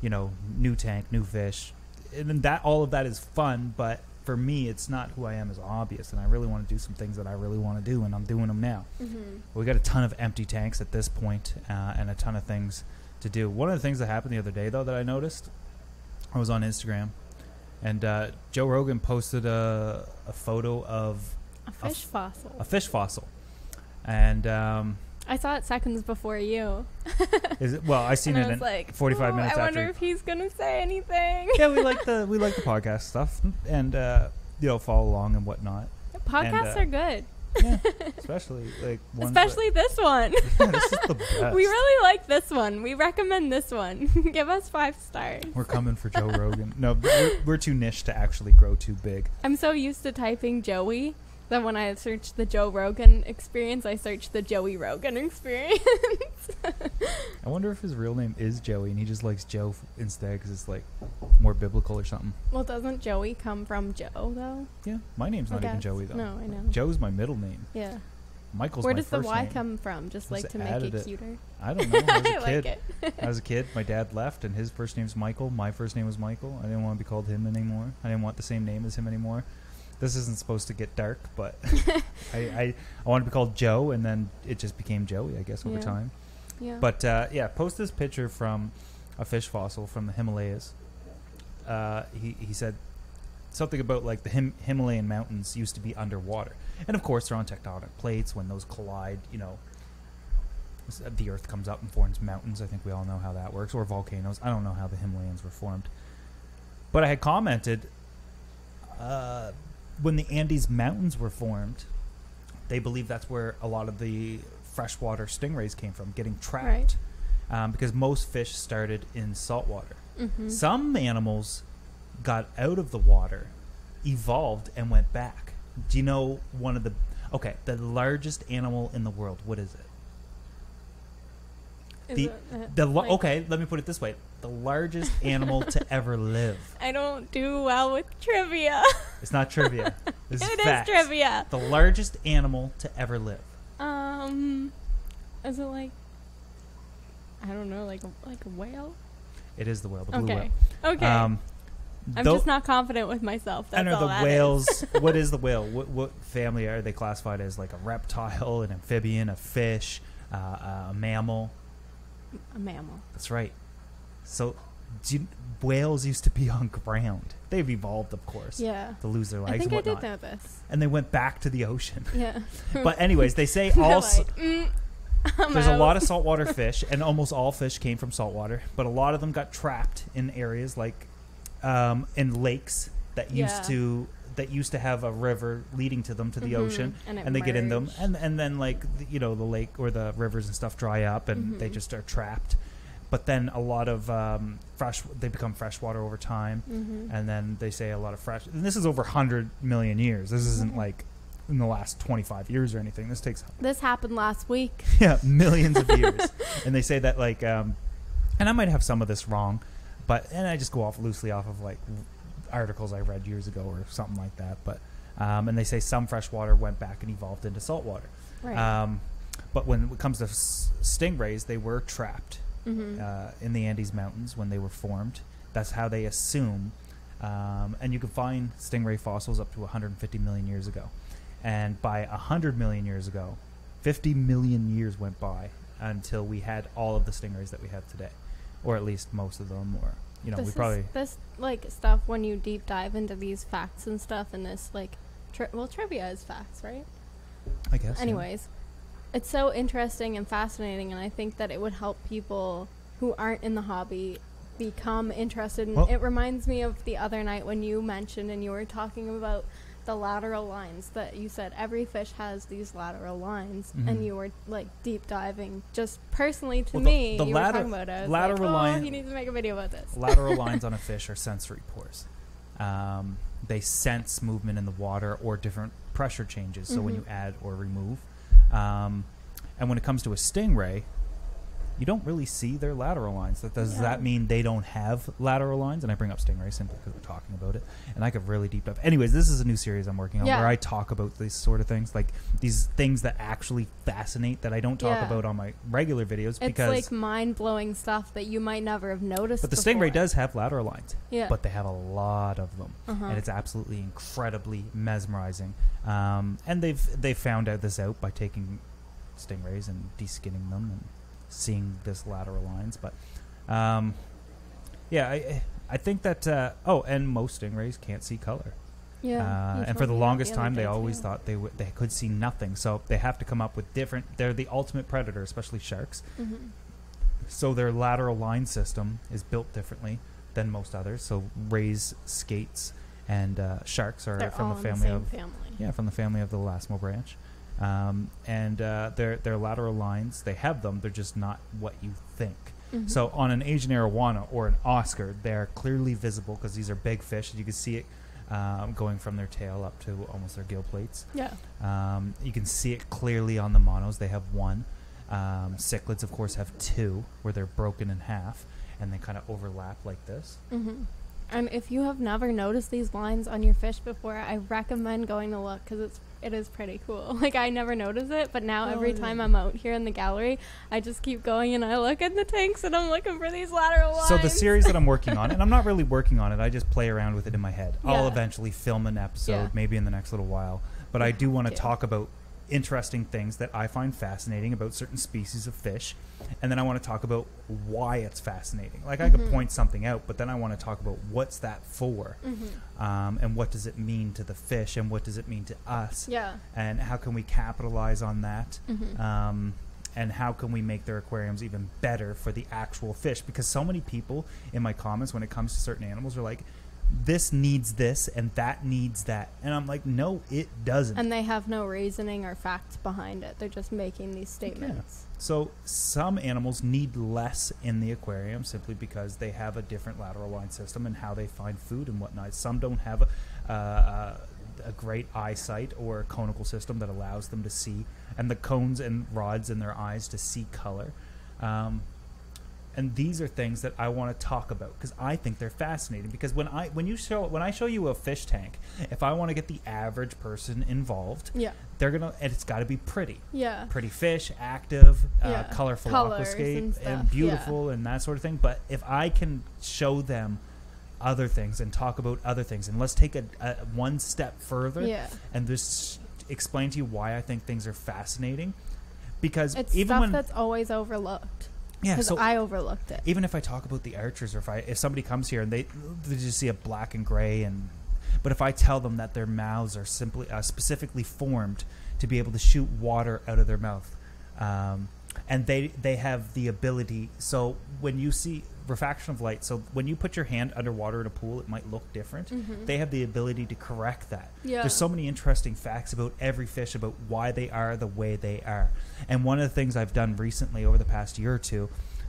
you know, new tank, new fish. and that all of that is fun, but for me, it's not who I am as obvious, and I really want to do some things that I really want to do, and I'm doing them now. Mm-hmm. We got a ton of empty tanks at this point, and a ton of things to do. One of the things that happened the other day, though, that I noticed, I was on Instagram, and Joe Rogan posted a photo of a fish fossil. A fish fossil, and I saw it seconds before you. Is it? Well, I seen it in like 45 minutes. I wonder if he's gonna say anything. Yeah, we like the podcast stuff, and you know, follow along and whatnot. The podcasts are good. Yeah, especially this one. Yeah, this is the best. We really like this one. We recommend this one. Give us 5 stars. We're coming for Joe Rogan. No, we're too niche to actually grow too big. I'm so used to typing Joey that when I search the Joe Rogan experience, I search the Joey Rogan experience. I wonder if his real name is Joey and he just likes Joe instead because it's like more biblical or something. Well, doesn't Joey come from Joe, though? Yeah. My name's not even Joey, though. No, I know. Joe's my middle name. Yeah. Michael's my first name. Where does the Y come from? Just like to make it cuter? I don't know. I was a kid. My dad left and his first name's Michael. My first name was Michael. I didn't want to be called him anymore. I didn't want the same name as him anymore. This isn't supposed to get dark, but I wanted to be called Joe, and then it just became Joey, I guess, over time. Yeah. But, yeah, post this picture from a fish fossil from the Himalayas. He said something about, like, the Himalayan mountains used to be underwater. And, of course, they're on tectonic plates. When those collide, you know, the Earth comes up and forms mountains. I think we all know how that works. Or volcanoes. I don't know how the Himalayans were formed. But I had commented... when the Andes Mountains were formed, they believe that's where a lot of the freshwater stingrays came from, getting trapped. Right. Because most fish started in saltwater. Mm-hmm. Some animals got out of the water, evolved, and went back. Do you know one of the... Okay, the largest animal in the world, what is it? Okay, let me put it this way. The largest animal to ever live. I don't do well with trivia. It's not trivia. It is trivia. The largest animal to ever live. Is it like, I don't know, like a whale? It is the whale, the blue whale. Okay. I'm just not confident with myself. That's all that is. What is the whale? What family are they classified as? Like a reptile, an amphibian, a fish, a mammal? A mammal. That's right. So, whales used to be on ground. They've evolved, of course. Yeah. To lose their legs and whatnot. I think I did know this. And they went back to the ocean. Yeah. But anyways, they say all... there's a lot of saltwater fish, and almost all fish came from saltwater. But a lot of them got trapped in areas like... in lakes that used to have a river leading to them to the ocean. And they merged. Get in them. And then, like, you know, the lake or the rivers and stuff dry up, and they just are trapped. But then a lot of they become freshwater over time, and then they say a lot of fresh. And this is over 100 million years. This isn't like in the last 25 years or anything. This takes. This happened last week. Yeah, millions of years. And they say that like, and I might have some of this wrong, and I just go off loosely off of like articles I read years ago or something like that. But and they say some freshwater went back and evolved into saltwater. Right. But when it comes to stingrays, they were trapped. In the Andes Mountains when they were formed. That's how they assume. And you can find stingray fossils up to 150 million years ago. And by 100 million years ago, 50 million years went by until we had all of the stingrays that we have today. Or at least most of them. Or, you know, this, like, stuff when you deep dive into these facts and stuff and this, like... trivia is facts, right? I guess. Anyways... Yeah. It's so interesting and fascinating, and I think that it would help people who aren't in the hobby become interested. Well, it reminds me of the other night when you mentioned and you were talking about the lateral lines, that you said every fish has these lateral lines, and you were, like, deep diving. Just personally to me, the you were talking about it. Lateral lines. You need to make a video about this. Lateral lines on a fish are sensory pores. They sense movement in the water or different pressure changes, so when you add or remove... and when it comes to a stingray, you don't really see their lateral lines. Does that mean they don't have lateral lines? And I bring up stingray simply because we're talking about it. And I could really deep dive. Anyways, this is a new series I'm working on where I talk about these sort of things, like these things that actually fascinate that I don't talk about on my regular videos. It's because like mind-blowing stuff that you might never have noticed But the before. Stingray does have lateral lines. Yeah. But they have a lot of them. And it's absolutely incredibly mesmerizing. And they've found out this out by taking stingrays and de-skinning them and seeing this lateral lines. But yeah, I think that oh, and most stingrays can't see color. Yeah, and for the longest time they always thought they could see nothing, so they have to come up with different. They're the ultimate predator, especially sharks. So their lateral line system is built differently than most others. So rays, skates, and sharks are from the family of from the family of the elasmo branch. And their lateral lines, they have them, they're just not what you think. So on an Asian arowana or an Oscar, they're clearly visible because these are big fish. You can see it going from their tail up to almost their gill plates. You can see it clearly on the monos. They have one. Cichlids, of course, have two, where they're broken in half and they kind of overlap like this. And if you have never noticed these lines on your fish before, I recommend going to look, because it is pretty cool. Like, I never noticed it, but now every time I'm out here in the gallery, I just keep going and I look at the tanks and I'm looking for these lateral lines. So the series that I'm working on, and I'm not really working on it, I just play around with it in my head. Yeah. I'll eventually film an episode, maybe in the next little while. But I do want to talk about interesting things that I find fascinating about certain species of fish, and then I want to talk about why it's fascinating. Like, I could point something out, but then I want to talk about what's that for, and what does it mean to the fish, and what does it mean to us, and how can we capitalize on that, and how can we make their aquariums even better for the actual fish. Because so many people in my comments when it comes to certain animals are like, this needs this and that needs that, and I'm like, no, it doesn't. And they have no reasoning or facts behind it. They're just making these statements. So some animals need less in the aquarium simply because they have a different lateral line system and how they find food and whatnot. Some don't have a great eyesight or a conical system that allows them to see, and the cones and rods in their eyes to see color. And these are things that I want to talk about because I think they're fascinating. Because when I show you a fish tank, if I want to get the average person involved, they're gonna, and it's got to be pretty, pretty fish, active, colorful aquascape, and beautiful, and that sort of thing. But if I can show them other things and talk about other things, and let's take a one step further, and just explain to you why I think things are fascinating, because it's even stuff that's always overlooked. Yeah, so I overlooked it. Even if I talk about the archers, or if somebody comes here and they just see a black and gray, and but if I tell them that their mouths are simply specifically formed to be able to shoot water out of their mouth, and they have the ability. So when you see refraction of light, so when you put your hand underwater in a pool, it might look different. They have the ability to correct that. There's so many interesting facts about every fish, about why they are the way they are. And one of the things I've done recently over the past year or two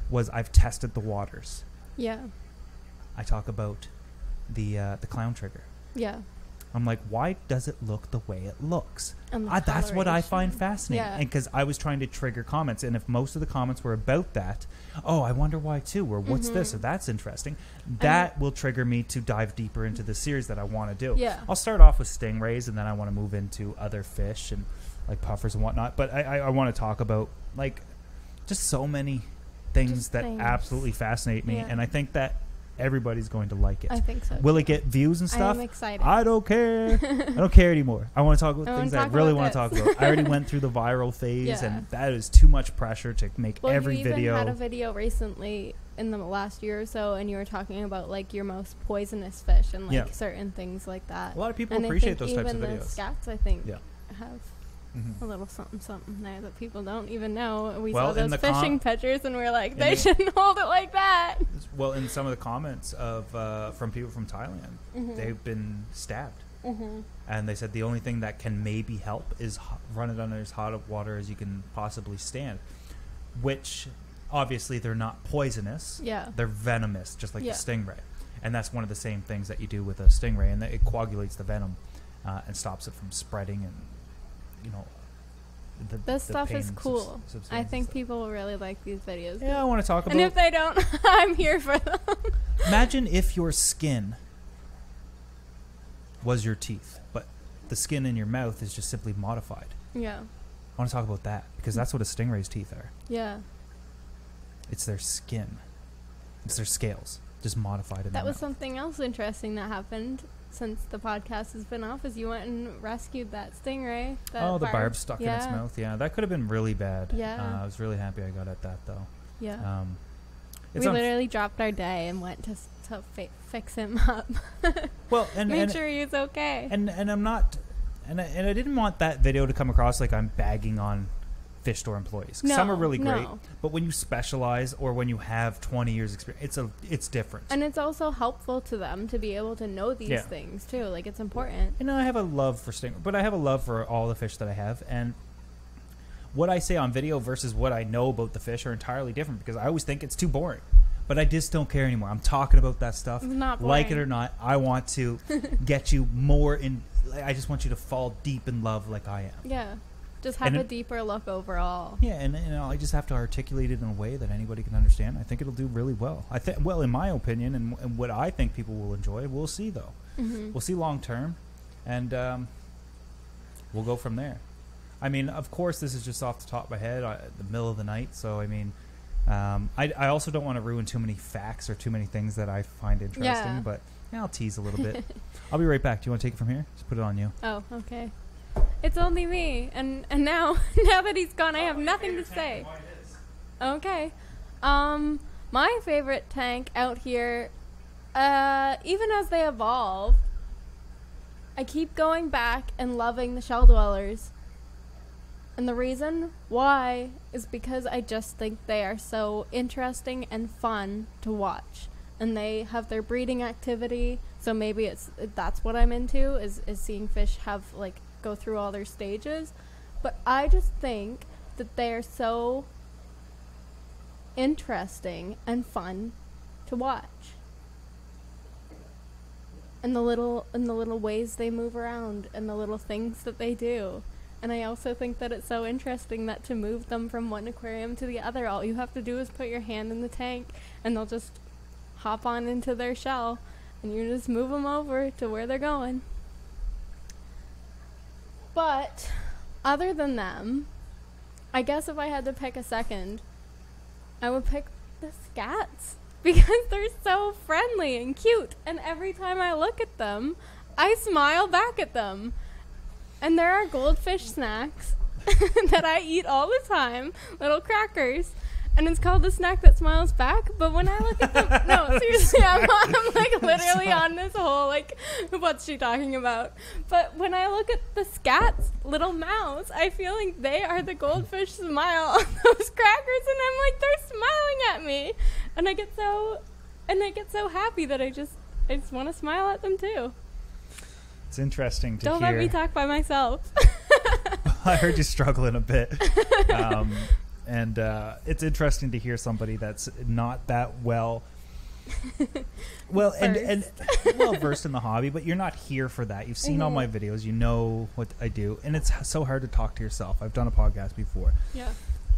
was I've tested the waters. I talk about the clown trigger. I'm like, why does it look the way it looks? That's what I find fascinating. And because I was trying to trigger comments, and if most of the comments were about that, oh, I wonder why too, or what's this, or that's interesting, that will trigger me to dive deeper into the series that I want to do. I'll start off with stingrays, and then I want to move into other fish and like puffers and whatnot. But I want to talk about like just so many things that absolutely fascinate me, and I think that everybody's going to like it. I think so. Will it get views and stuff? I'm excited. I don't care. I don't care anymore. I want to talk about things that I really want to talk about. I already went through the viral phase, and that is too much pressure to make every video. Well, you even had a video recently in the last year or so, and you were talking about like your most poisonous fish and like certain things like that. A lot of people appreciate those types of videos. The scats, I think, have a little something there that people don't even know. We saw those fishing pictures and we're like, they shouldn't hold it like that. Well, in some of the comments of from people from Thailand, they've been stabbed, and they said the only thing that can maybe help is run it under as hot of water as you can possibly stand, which obviously they're not poisonous, they're venomous, just like the stingray. And that's one of the same things that you do with a stingray, and it coagulates the venom and stops it from spreading and, you know, This stuff is cool. I think people will really like these videos. Yeah, I want to talk about it. And if they don't, I'm here for them. Imagine if your skin was your teeth, but the skin in your mouth is just simply modified. Yeah. I want to talk about that, because that's what a stingray's teeth are. Yeah. It's their skin. It's their scales, just modified in their mouth. That was something else interesting that happened since the podcast has been off, is you went and rescued that stingray. Oh, the barb stuck in its mouth. Yeah, that could have been really bad. Yeah. I was really happy I got at that, though. Yeah. We literally dropped our day and went to fix him up. Well, and make sure he's okay. And I'm not, and I didn't want that video to come across like I'm bagging on fish store employees. No, some are really great, but when you specialize or when you have 20 years experience, it's different. And it's also helpful to them to be able to know these things too. Like, it's important. And I have a love for stingray, but I have a love for all the fish that I have, and what I say on video versus what I know about the fish are entirely different, because I always think it's too boring. But I just don't care anymore. I'm talking about that stuff. Not like it or not, I want to get you more in. I just want you to fall deep in love like I am. Yeah. Just have a deeper look overall. Yeah, and I just have to articulate it in a way that anybody can understand. I think it'll do really well. Well, in my opinion, and what I think people will enjoy, we'll see, though. Mm-hmm. We'll see long term, and we'll go from there. I mean, of course, this is just off the top of my head, at the middle of the night, so I mean... I also don't want to ruin too many facts or too many things that I find interesting, but I'll tease a little bit. I'll be right back. Do you want to take it from here? Just put it on you. Oh, okay. It's only me, and now that he's gone, I have nothing to say. Okay. My favorite tank out here, even as they evolve, I keep going back and loving the shell dwellers. And the reason why is because I just think they are so interesting and fun to watch. And they have their breeding activity, so maybe that's what I'm into, is seeing fish have, like, go through all their stages. But I just think that they are so interesting and fun to watch. And the little ways they move around, and the little things that they do. And I also think that it's so interesting that to move them from one aquarium to the other, all you have to do is put your hand in the tank, and they'll just hop on into their shell, and you just move them over to where they're going. But other than them, I guess if I had to pick a second, I would pick the scats, because they're so friendly and cute, and every time I look at them, I smile back at them. And there are goldfish snacks that I eat all the time, little crackers, and it's called the snack that smiles back. But when I look at them, no, seriously, I'm like literally on this whole, like, what's she talking about? But when I look at the scat's little mouths, I feel like they are the goldfish smile on those crackers, and I'm like, they're smiling at me, and I get so happy that I just want to smile at them too. It's interesting to hear. Don't let me talk by myself. I heard you struggling a bit. It's interesting to hear somebody that's not that well and well versed in the hobby, but you're not here for that. You've seen all my videos. You know what I do. And it's so hard to talk to yourself. I've done a podcast before. Yeah.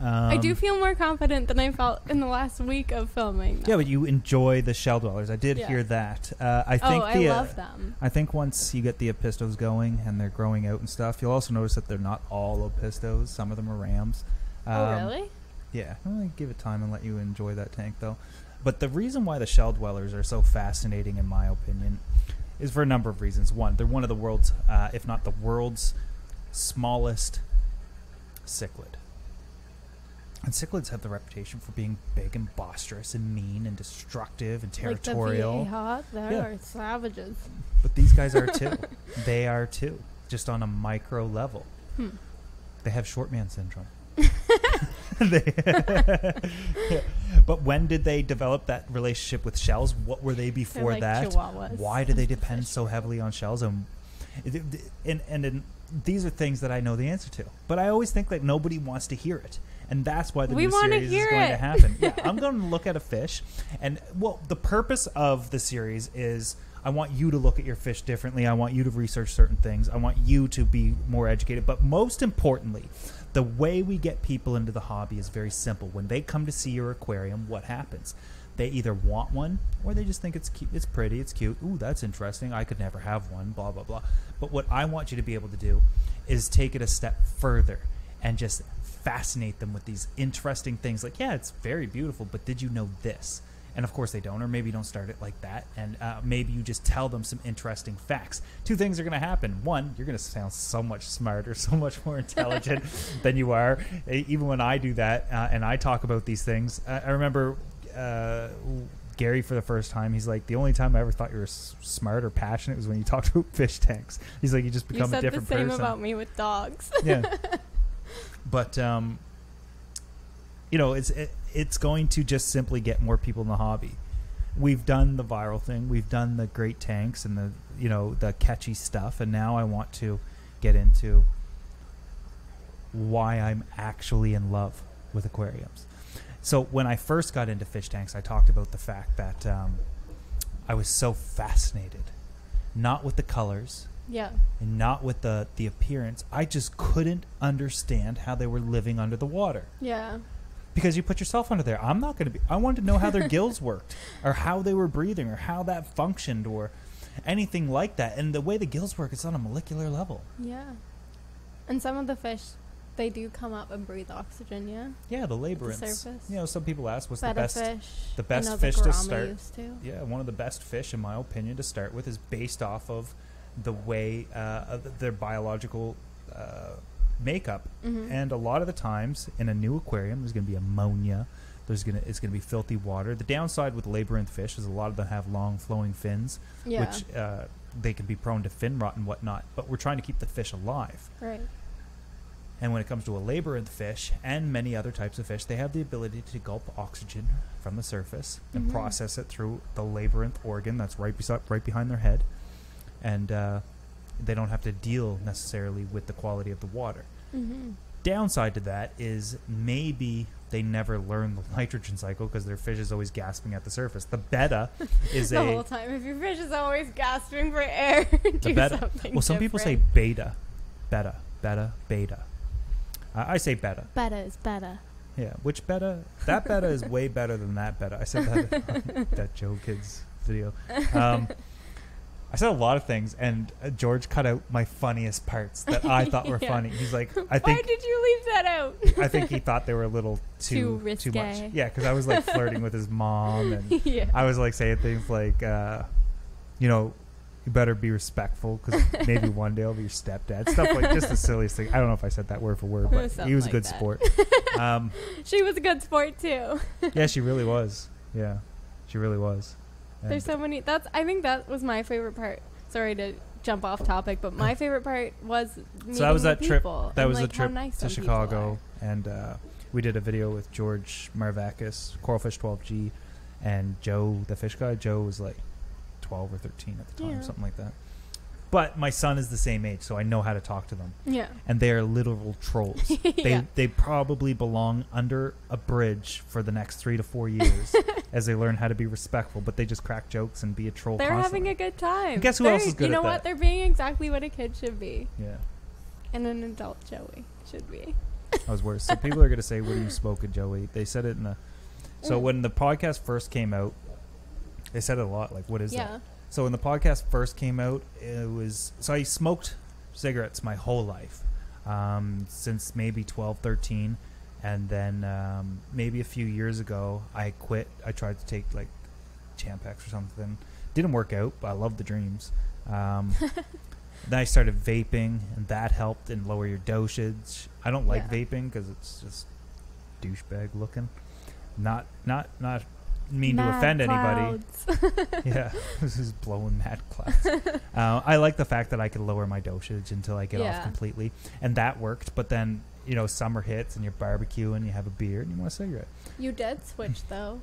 I do feel more confident than I felt in the last week of filming, though. Yeah, but you enjoy the shell dwellers. I did hear that. I love them. I think once you get the opistos going and they're growing out and stuff, you'll also notice that they're not all opistos. Some of them are rams. Oh, really? Yeah. I'll give it time and let you enjoy that tank, though. But the reason why the shell dwellers are so fascinating, in my opinion, is for a number of reasons. One, they're one of the world's, if not the world's, smallest cichlid. And cichlids have the reputation for being big and boisterous and mean and destructive and territorial. Like the VA, they are savages. But these guys are too. They are too, just on a micro level. Hmm. They have short man syndrome. But when did they develop that relationship with shells? What were they before that? Chihuahuas. Why do they depend so heavily on shells? And these are things that I know the answer to. But I always think that nobody wants to hear it. And that's why the new series is going to happen. Yeah, I'm going to look at a fish. And, well, the purpose of the series is I want you to look at your fish differently. I want you to research certain things. I want you to be more educated. But most importantly, The way we get people into the hobby is very simple. When they come to see your aquarium, what happens? They either want one, or they just think it's cute, it's pretty, it's cute. Ooh, that's interesting. I could never have one, blah, blah, blah. But what I want you to be able to do is take it a step further and just fascinate them with these interesting things. Like, yeah, it's very beautiful, but did you know this? And of course they don't, or maybe you don't start it like that. And maybe you just tell them some interesting facts. Two things are going to happen. One, you're going to sound so much smarter, so much more intelligent than you are. Even when I do that and I talk about these things, I remember Gary for the first time, he's like, the only time I ever thought you were smart or passionate was when you talked about fish tanks. He's like, you just become a different person. You said the same about me with dogs. Yeah. But, you know, it's going to just simply get more people in the hobby. We've done the viral thing. We've done the great tanks and the, you know, the catchy stuff. And now I want to get into why I'm actually in love with aquariums. So when I first got into fish tanks, I talked about the fact that I was so fascinated, not with the colors, yeah, and not with the appearance. I just couldn't understand how they were living under the water. Yeah. Because you put yourself under there. I'm not going to be. I wanted to know how their gills worked, or how they were breathing, or how that functioned, or anything like that. And the way the gills work, it's on a molecular level. Yeah. And some of the fish, they do come up and breathe oxygen, yeah? Yeah, the labyrinths. The you know, some people ask, what's the best fish to start? Yeah, one of the best fish, in my opinion, to start with is based off of the way their biological makeup. Mm-hmm. And a lot of the times in a new aquarium, there's going to be ammonia. It's going to be filthy water. The downside with labyrinth fish is a lot of them have long flowing fins, yeah, which they can be prone to fin rot and whatnot. But we're trying to keep the fish alive. Right. And when it comes to a labyrinth fish and many other types of fish, they have the ability to gulp oxygen from the surface and mm-hmm. process it through the labyrinth organ that's right behind their head. And they don't have to deal necessarily with the quality of the water. Mm-hmm. Downside to that is maybe they never learn the nitrogen cycle because their fish is always gasping at the surface. The betta is the whole time. If your fish is always gasping for air, do betta, something well, some different. People say beta, betta, betta, beta. I say betta. Betta is better. Yeah, which betta? That betta is way better than that betta. I said that on that Joe Kids video. I said a lot of things, and George cut out my funniest parts that I thought were yeah. funny. He's like, I think. Why did you leave that out? I think he thought they were a little too much. Yeah, because I was like flirting with his mom, and yeah. I was like saying things like, you know, you better be respectful because maybe one day I'll be your stepdad. Stuff like just the silliest thing. I don't know if I said that word for word, but he was like a good sport. She was a good sport too. Yeah, she really was. Yeah, she really was. And there's so many. I think that was my favorite part. Sorry to jump off topic, but my favorite part was meeting so that was that trip. That was like the trip to Chicago, and we did a video with George Maravakis, Coralfish 12G, and Joe, the fish guy. Joe was like 12 or 13 at the time, yeah, something like that. But my son is the same age, so I know how to talk to them. Yeah. And they are literal trolls. Yeah. They probably belong under a bridge for the next 3 to 4 years as they learn how to be respectful, but they just crack jokes and be a troll constantly. Having a good time. And guess who else is good at that? You know what? They're being exactly what a kid should be. Yeah. And an adult Joey should be. That was worse. So people are going to say, what are you smoking, Joey? They said it in the... So when the podcast first came out, they said it a lot, like, what is yeah. that? So when the podcast first came out, it was... So I smoked cigarettes my whole life, since maybe 12, 13. And then maybe a few years ago, I quit. I tried to take, like, Champix or something. Didn't work out, but I love the dreams. Then I started vaping, and that helped and lower your dosage. I don't like yeah. vaping because it's just douchebag looking. Not mean mad to offend clouds. Anybody. Yeah, this is blowing mad clouds. I like the fact that I can lower my dosage until I get yeah. off completely, and that worked. But then, you know, summer hits and you're barbecuing and you have a beer and you want a cigarette. You did switch though.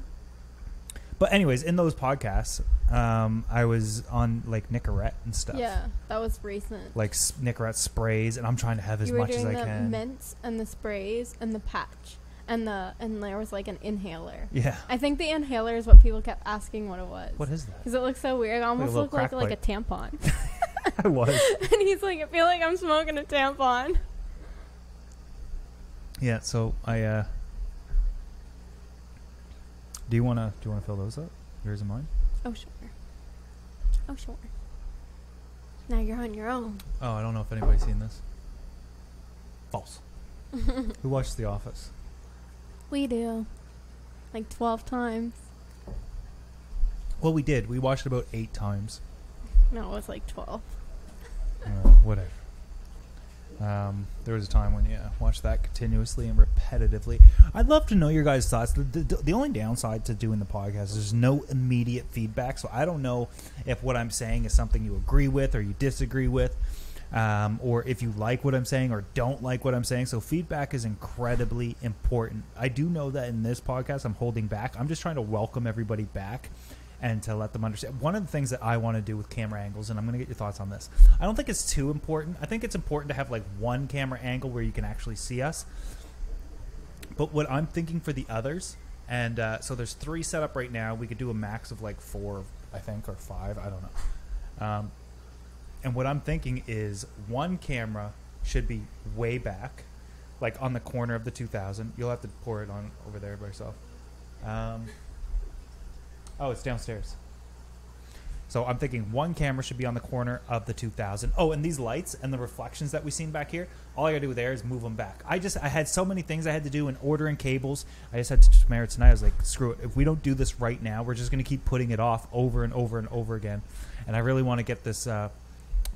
But anyways, in those podcasts, I was on like Nicorette and stuff. Yeah, that was recent. Like Nicorette sprays, and I'm trying to have as much as I can. You were doing the mints and the sprays and the patch. And there was like an inhaler. Yeah. I think the inhaler is what people kept asking what it was. What is that? Because it looks so weird. It almost looked like a tampon. I was. And he's like, I feel like I'm smoking a tampon. Yeah, so I do you wanna fill those up? Yours and mine? Oh sure. Oh sure. Now you're on your own. Oh, I don't know if anybody's seen this. False. Who watched The Office? We do. Like 12 times. Well, we did. We watched it about 8 times. No, it was like 12. Whatever. There was a time when, yeah, I watched that continuously and repetitively. I'd love to know your guys' thoughts. The only downside to doing the podcast is there's no immediate feedback, so I don't know if what I'm saying is something you agree with or you disagree with, or if you like what I'm saying or don't like what I'm saying. So feedback is incredibly important. I do know that in this podcast I'm holding back. I'm just trying to welcome everybody back and to let them understand. One of the things that I want to do with camera angles, and I'm going to get your thoughts on this, I don't think it's too important. I think it's important to have like one camera angle where you can actually see us. But what I'm thinking for the others, and so there's 3 set up right now. We could do a max of like 4, I think, or 5. I don't know. And what I'm thinking is one camera should be way back, like on the corner of the 2000. You'll have to pour it on over there by yourself. Oh, it's downstairs. So I'm thinking one camera should be on the corner of the 2000. Oh, and these lights and the reflections that we've seen back here, all I gotta do there is move them back. I had so many things I had to do in ordering cables. I just had to Tamara tonight. I was like, screw it. If we don't do this right now, we're just gonna keep putting it off over and over and over again. And I really want to get this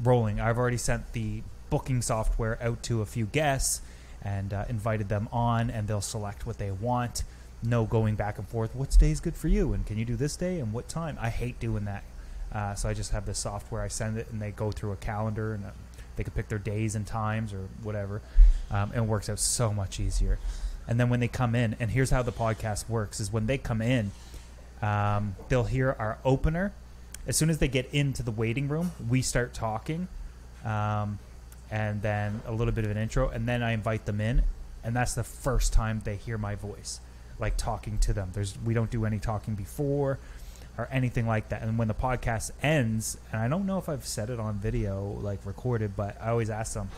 rolling. I've already sent the booking software out to a few guests and invited them on, and they'll select what they want. No going back and forth. What day is good for you? And can you do this day? And what time? I hate doing that. So I just have the software. I send it, and they go through a calendar, and they can pick their days and times or whatever. And it works out so much easier. And then when they come in, and here's how the podcast works, is when they come in, they'll hear our opener. As soon as they get into the waiting room, we start talking, and then a little bit of an intro, and then I invite them in, and that's the first time they hear my voice. Like talking to them. We don't do any talking before or anything like that. And when the podcast ends, and I don't know if I've said it on video, like recorded, but I always ask them,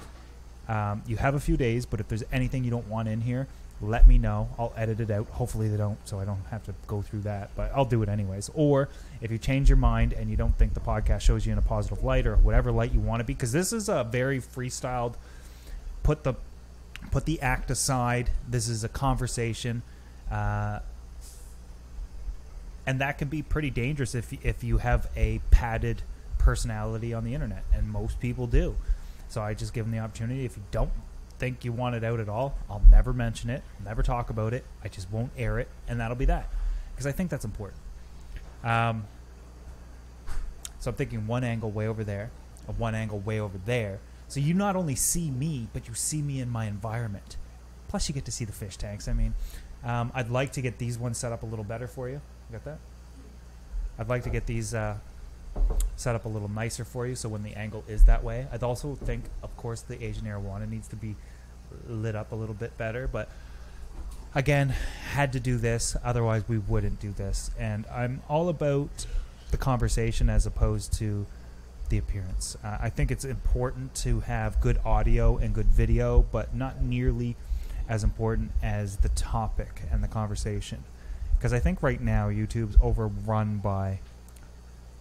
you have a few days, but if there's anything you don't want in here, let me know. I'll edit it out. Hopefully they don't, so I don't have to go through that, but I'll do it anyways. Or if you change your mind and you don't think the podcast shows you in a positive light or whatever light you want to be, because this is a very freestyled, put the act aside. This is a conversation. And that can be pretty dangerous if you have a padded personality on the internet, and most people do. So I just give them the opportunity. If you don't think you want it out at all, I'll never mention it, never talk about it. I just won't air it, and that'll be that, because I think that's important. So I'm thinking one angle way over there, one angle way over there. So you not only see me, but you see me in my environment. Plus you get to see the fish tanks. I mean... I'd like to get these ones set up a little better for you. You got that? I'd like to get these set up a little nicer for you, so when the angle is that way. I'd also think, of course, the Asian arowana needs to be lit up a little bit better. But again, had to do this. Otherwise, we wouldn't do this. And I'm all about the conversation as opposed to the appearance. I think it's important to have good audio and good video, but not nearly as important as the topic and the conversation, because I think right now YouTube's overrun by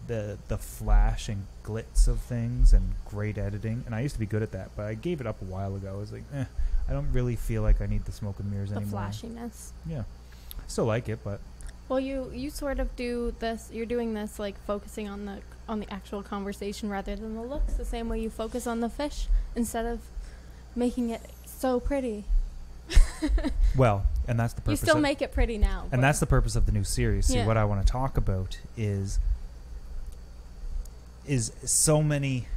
the flash and glitz of things and great editing, and I used to be good at that, but I gave it up a while ago. I was like, I don't really feel like I need the smoke and mirrors anymore. Flashiness. Yeah, I still like it, but well, you sort of do this. You're doing this like focusing on the actual conversation rather than the looks, the same way you focus on the fish instead of making it so pretty. Well, and that's the purpose. You still make it pretty now. And that's the purpose of the new series. See, yeah. What I want to talk about is so many,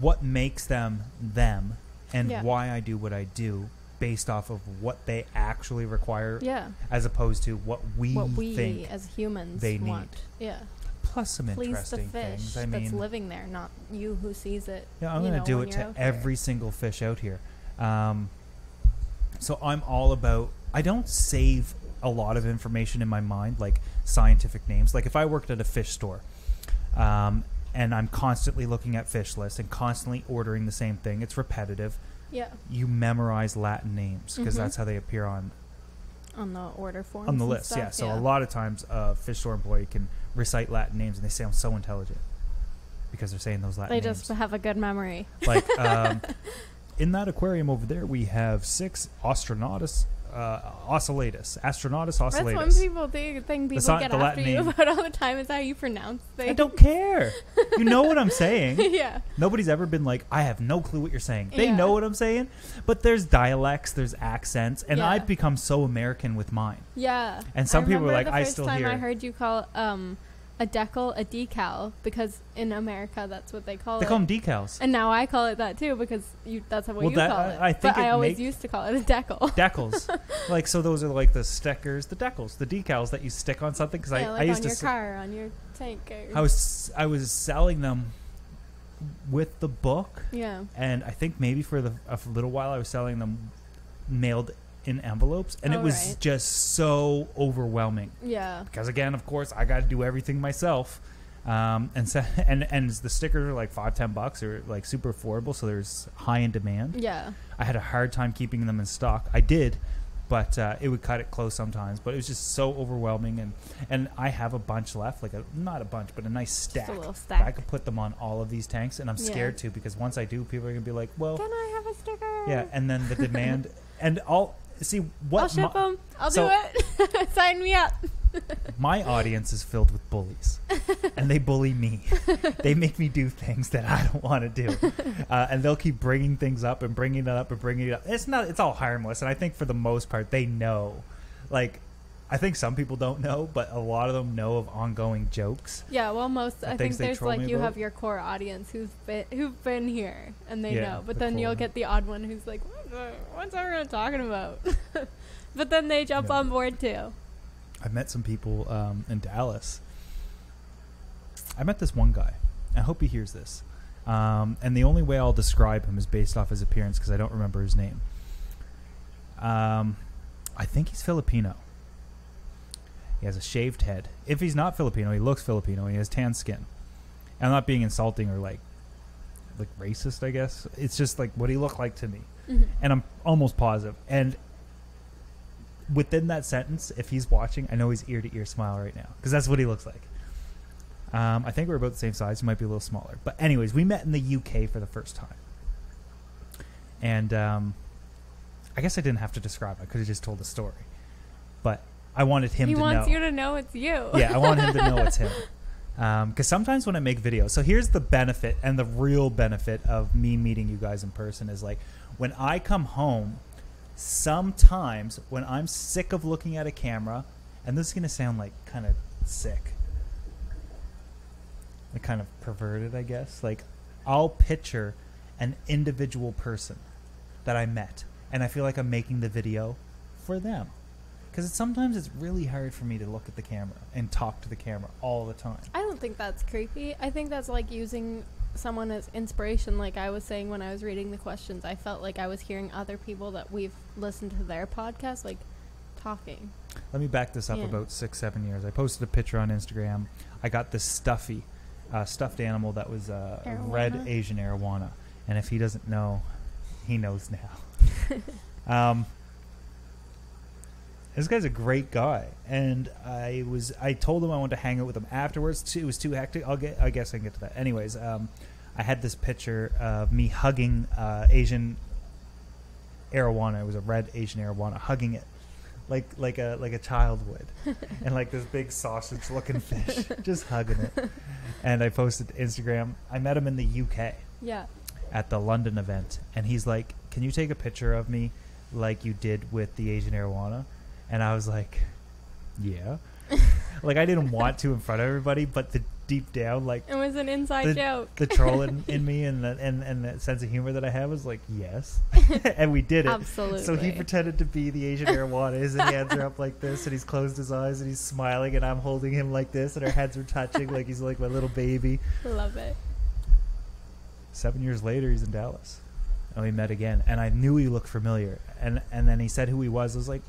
what makes them them, and yeah, why I do what I do based off of what they actually require, yeah, as opposed to what we think as humans they want. Need. Yeah. Plus some interesting things. I mean, that's living there, not you who sees it. Yeah, I'm going to do it to every single fish out here. So I'm all about, I don't save a lot of information in my mind, like scientific names. Like if I worked at a fish store and I'm constantly looking at fish lists and constantly ordering the same thing. It's repetitive. Yeah. You memorize Latin names because that's how they appear on the order forms. On the list, yeah. So a lot of times a fish store employee can recite Latin names and they sound so intelligent because they're saying those Latin names. They just have a good memory. Like in that aquarium over there, we have 6 Astronotus oscillatus. Astronotus oscillatus. That's one thing people get after you about all the time is how you pronounce things. I don't care. You know what I'm saying. Yeah. Nobody's ever been like, I have no clue what you're saying. They know what I'm saying. But there's dialects, there's accents, and I've become so American with mine. Yeah. And some people are like, I still hear. The first time I heard you call a decal a decal, because in America that's what they call it. They call them decals. And now I call it that too, because that's what you call it. I think I always used to call it a decal. Decals. Like, so those are like the stickers, the decals, the decals that you stick on something. Because I used to on your car, on your tank. I was selling them with the book. Yeah. And I think maybe for a little while I was selling them mailed in envelopes, and it was just so overwhelming. Yeah. Because again, of course, I got to do everything myself, and the stickers are like $5-10 bucks, or like super affordable, so there's high in demand. Yeah. I had a hard time keeping them in stock. I did, but it would cut it close sometimes. But it was just so overwhelming, and I have a bunch left, like not a bunch, but a nice stack. Just a little stack. I could put them on all of these tanks, and I'm scared to, because once I do, people are gonna be like, well, can I have a sticker? Yeah, and then the demand and all. See what I'll ship them. I'll do it. Sign me up. My audience is filled with bullies, and they bully me. They make me do things that I don't want to do, and they'll keep bringing things up and bringing it up and bringing it up. It's all harmless, and I think for the most part they know. Like, I think some people don't know, but a lot of them know of ongoing jokes. Yeah, well, most I think there's like you have your core audience who've been here and they know, but then you'll get the odd one who's like, "What's everyone talking about?" But then they jump on board too. I met some people in Dallas. I met this one guy. I hope he hears this. And the only way I'll describe him is based off his appearance because I don't remember his name. I think he's Filipino. He has a shaved head. If he's not Filipino, he looks Filipino. He has tan skin. And I'm not being insulting or like racist, I guess. It's just like what he looked like to me. Mm-hmm. And I'm almost positive. And within that sentence, if he's watching, I know he's ear to ear smile right now, because that's what he looks like. I think we're about the same size. He might be a little smaller. But anyways, we met in the UK for the first time. And I guess I didn't have to describe it. I could have just told the story. But I wanted him to know. He wants you to know it's you. Yeah, I want him to know it's him. Because sometimes when I make videos, so here's the benefit, and the real benefit of me meeting you guys in person is like, when I come home, sometimes when I'm sick of looking at a camera, and this is going to sound like kind of sick, like kind of perverted, I guess. Like, I'll picture an individual person that I met, and I feel like I'm making the video for them. Because sometimes it's really hard for me to look at the camera and talk to the camera all the time. I don't think that's creepy. I think that's like using someone as inspiration. Like I was saying when I was reading the questions, I felt like I was hearing other people that we've listened to their podcast, like talking. Let me back this up about 6-7 years. I posted a picture on Instagram. I got this stuffed animal that was red Asian arowana. And if he doesn't know, he knows now. This guy's a great guy, and I told him I wanted to hang out with him afterwards. It was too hectic. I guess I can get to that. Anyways, I had this picture of me hugging Asian arowana. It was a red Asian arowana, hugging it like a child would, and like this big sausage-looking fish just hugging it. And I posted to Instagram. I met him in the UK. Yeah. At the London event, and he's like, "Can you take a picture of me, like you did with the Asian arowana?" And I was like, yeah. Like, I didn't want to in front of everybody, but the deep down, like... It was an inside joke. The troll in me and the sense of humor that I have was like, yes. And we did it. Absolutely. So he pretended to be the Asian arowana, and he hands are up like this, and he's closed his eyes, and he's smiling, and I'm holding him like this, and our heads are touching like he's like my little baby. Love it. 7 years later, he's in Dallas. And we met again, and I knew he looked familiar. And then he said who he was. I was like...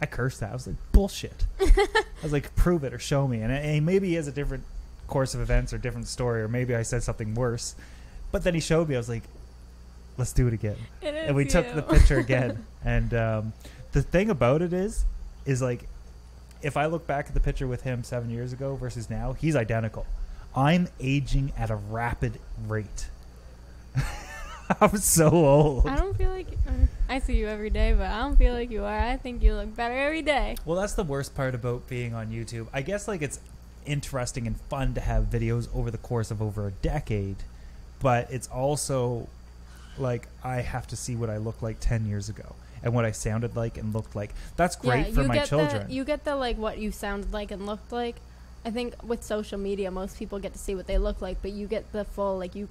I cursed that. I was like, bullshit. I was like, prove it or show me. And maybe he has a different course of events or different story, or maybe I said something worse. But then he showed me. I was like, let's do it again. It is, and we took the picture again. And the thing about it is like, if I look back at the picture with him 7 years ago versus now, he's identical. I'm aging at a rapid rate. I'm so old. I don't feel like I see you every day, but I don't feel like you are. I think you look better every day. Well, that's the worst part about being on YouTube. I guess like it's interesting and fun to have videos over the course of over a decade, but it's also like I have to see what I looked like 10 years ago and what I sounded like and looked like. That's great for my children. You get the like what you sounded like and looked like. I think with social media, most people get to see what they look like, but you get the full, like, you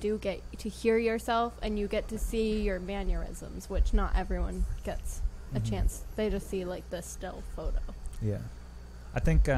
do get to hear yourself, and you get to see your mannerisms, which not everyone gets a chance. They just see, like, the still photo. Yeah. I think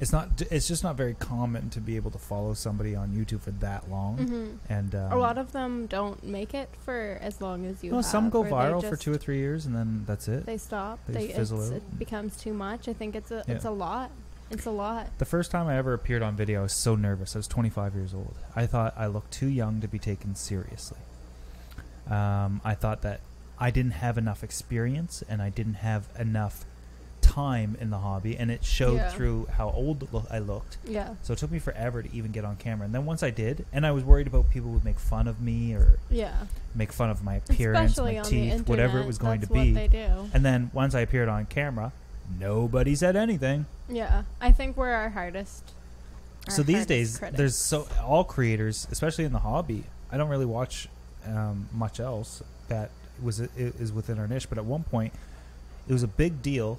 it's just not very common to be able to follow somebody on YouTube for that long. And a lot of them don't make it for as long as you have. Some go viral for 2 or 3 years, and then that's it. They stop. They fizzle out. It becomes too much. I think it's a lot. It's a lot. The first time I ever appeared on video, I was so nervous. I was 25 years old. I thought I looked too young to be taken seriously. I thought that I didn't have enough experience, and I didn't have enough time in the hobby, and it showed through how old I looked. So it took me forever to even get on camera, and then once I did, and I was worried about people would make fun of me or make fun of my appearance, especially my teeth, internet, whatever it was going to be. They do. And then once I appeared on camera, nobody said anything. I think we're our hardest. So these days, critics. There's so all creators, especially in the hobby. I don't really watch much else that is within our niche, but at one point, it was a big deal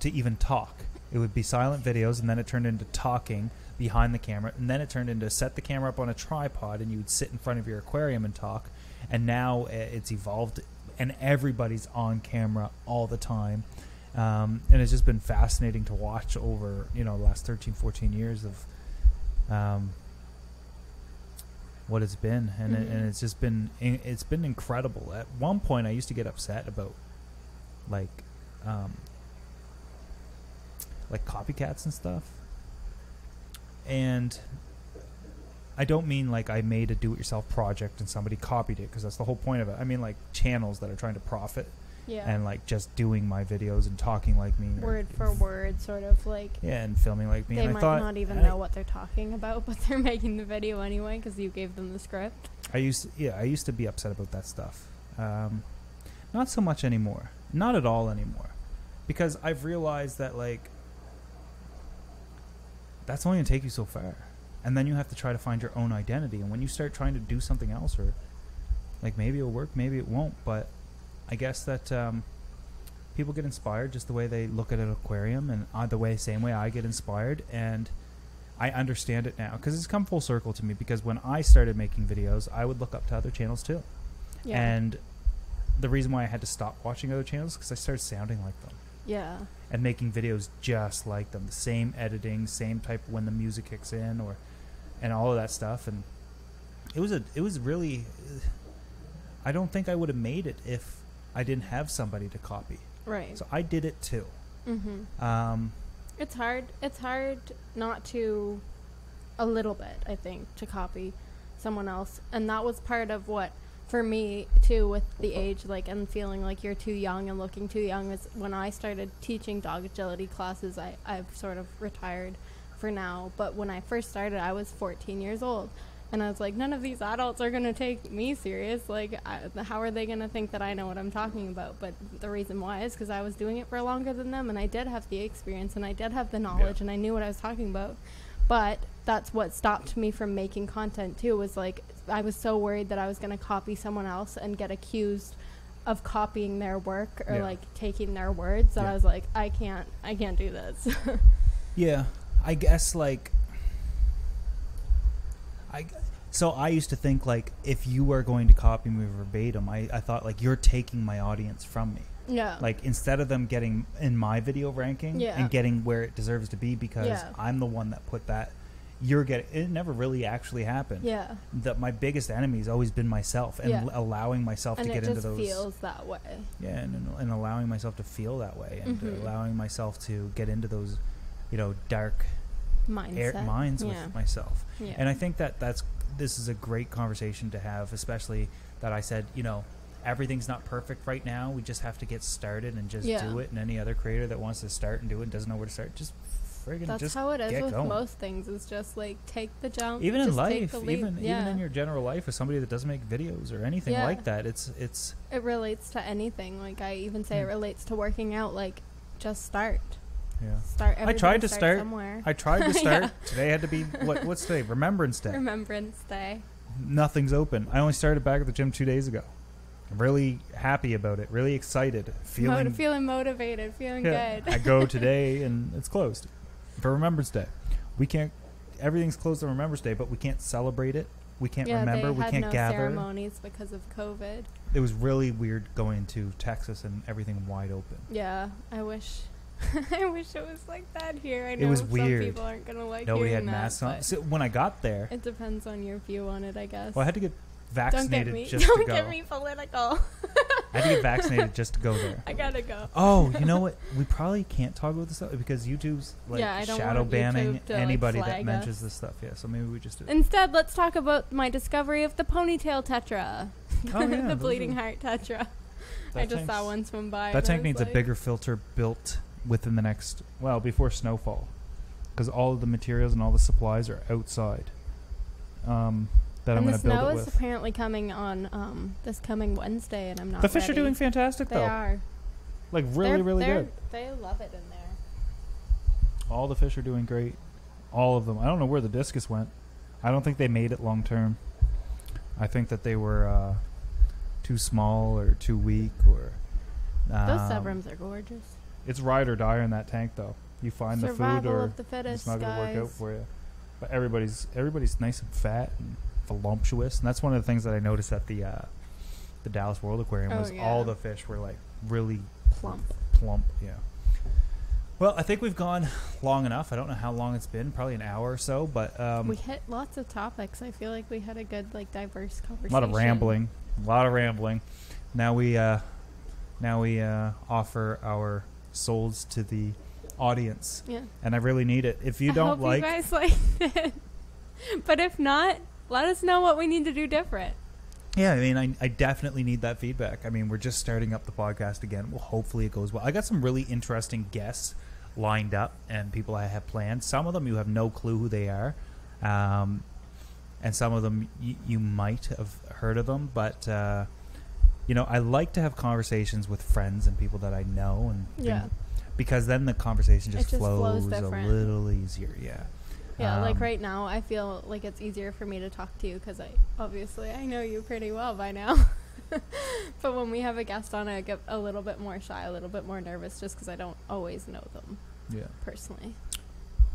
to even talk. It would be silent videos, and then it turned into talking behind the camera, and then it turned into set the camera up on a tripod and you would sit in front of your aquarium and talk. And now it's evolved and everybody's on camera all the time, and it's just been fascinating to watch over, you know, the last 13-14 years of what it's been. And, and it's just been incredible. At one point I used to get upset about like copycats and stuff. And I don't mean like I made a do-it-yourself project and somebody copied it, because that's the whole point of it. I mean like channels that are trying to profit and like just doing my videos and talking like me. Word for word, sort of like. Yeah, and filming like me. They and might I thought, not even know what they're talking about, but they're making the video anyway because you gave them the script. I used to be upset about that stuff. Not so much anymore. Not at all anymore. Because I've realized that like, that's only going to take you so far. And then you have to try to find your own identity. And when you start trying to do something else, or like maybe it'll work, maybe it won't. But I guess that people get inspired just the way they look at an aquarium, and the same way I get inspired. And I understand it now because it's come full circle to me, because when I started making videos, I would look up to other channels too. And the reason why I had to stop watching other channels is because I started sounding like them. And making videos just like them, the same editing, same type when the music kicks in, or and all of that stuff. And it was really, I don't think I would have made it if I didn't have somebody to copy. So I did it too. It's hard not to, a little bit, I think, to copy someone else. And that was part of what, for me too, with the age, like, and feeling like you're too young and looking too young, is when I started teaching dog agility classes. I've sort of retired for now, but when I first started, I was 14 years old, and I was like, none of these adults are gonna take me serious. Like, how are they gonna think that I know what I'm talking about? But the reason why is because I was doing it for longer than them, and I did have the experience, and I did have the knowledge, and I knew what I was talking about. But that's what stopped me from making content too, was like, I was so worried that I was going to copy someone else and get accused of copying their work, or like taking their words, that I was like, I can't do this. I guess like, so I used to think like, if you were going to copy me verbatim, I thought like, you're taking my audience from me. Like, instead of them getting in my video ranking and getting where it deserves to be, because I'm the one that put that, you're getting it. Never really actually happened. That my biggest enemy has always been myself, and allowing myself and to get into those, feels that way. And allowing myself to feel that way, and allowing myself to get into those, you know, dark minds with myself. Yeah. And I think that this is a great conversation to have, especially that I said, you know, everything's not perfect right now. We just have to get started and just do it. And any other creator that wants to start and do it and doesn't know where to start, just friggin' just That's how it is with most things. It's just like, take the jump. Even in life, even in your general life with somebody that doesn't make videos or anything like that, it relates to anything. Like I even say it relates to working out. Like, just start. Yeah. I tried to start somewhere. I tried to start. Today had to be what's today? Remembrance Day. Remembrance Day. Nothing's open. I only started back at the gym 2 days ago. I'm really happy about it. Really excited. Feeling motivated. Feeling good. I go today and it's closed for Remembrance Day. Everything's closed on Remembrance Day, but we can't celebrate it. We can't remember. We can't gather. Ceremonies because of COVID. It was really weird going to Texas and everything wide open. Yeah, I wish. I wish it was like that here. I know it was weird. Some people aren't gonna like nobody had masks on. So when I got there, it depends on your view on it, I guess. Well, I had to get vaccinated. Don't get me political. I had to get vaccinated just to go there. I gotta go. Oh, you know what? We probably can't talk about this stuff because YouTube's like shadow banning anybody that mentions this stuff. Yeah, so maybe we just do. Instead, let's talk about my discovery of the ponytail tetra, the bleeding heart tetra. I just saw one swim by. That tank needs a bigger filter built within the next, well, before snowfall, because all of the materials and all the supplies are outside. That I'm going to build it with. The snow is apparently coming on this coming Wednesday, and I'm not. The fish are doing fantastic, though. They are. Like really good. They love it in there. All the fish are doing great. All of them. I don't know where the discus went. I don't think they made it long term. I think that they were too small or too weak or. Those subrums are gorgeous. It's ride or die in that tank, though. You find the food, or of the fittest, it's not going to work out for you. But everybody's nice and fat and voluptuous, and that's one of the things that I noticed at the Dallas World Aquarium was all the fish were like really plump. Yeah. Well, I think we've gone long enough. I don't know how long it's been, probably an hour or so, but we hit lots of topics. I feel like we had a good, like, diverse conversation. A lot of rambling. Now we offer our souls to the audience, and I really need it. If you don't like, I hope you guys liked it. But if not, let us know what we need to do different. Yeah, I mean, I definitely need that feedback. I mean, we're just starting up the podcast again. Well, hopefully it goes well. I got some really interesting guests lined up and people I have planned. Some of them you have no clue who they are, and some of them you might have heard of them, but. You know, I like to have conversations with friends and people that I know, and because then the conversation just flows a little easier. Yeah, like right now, I feel like it's easier for me to talk to you because I know you pretty well by now. But when we have a guest on, I get a little bit more shy, a little bit more nervous, just because I don't always know them. Yeah, personally.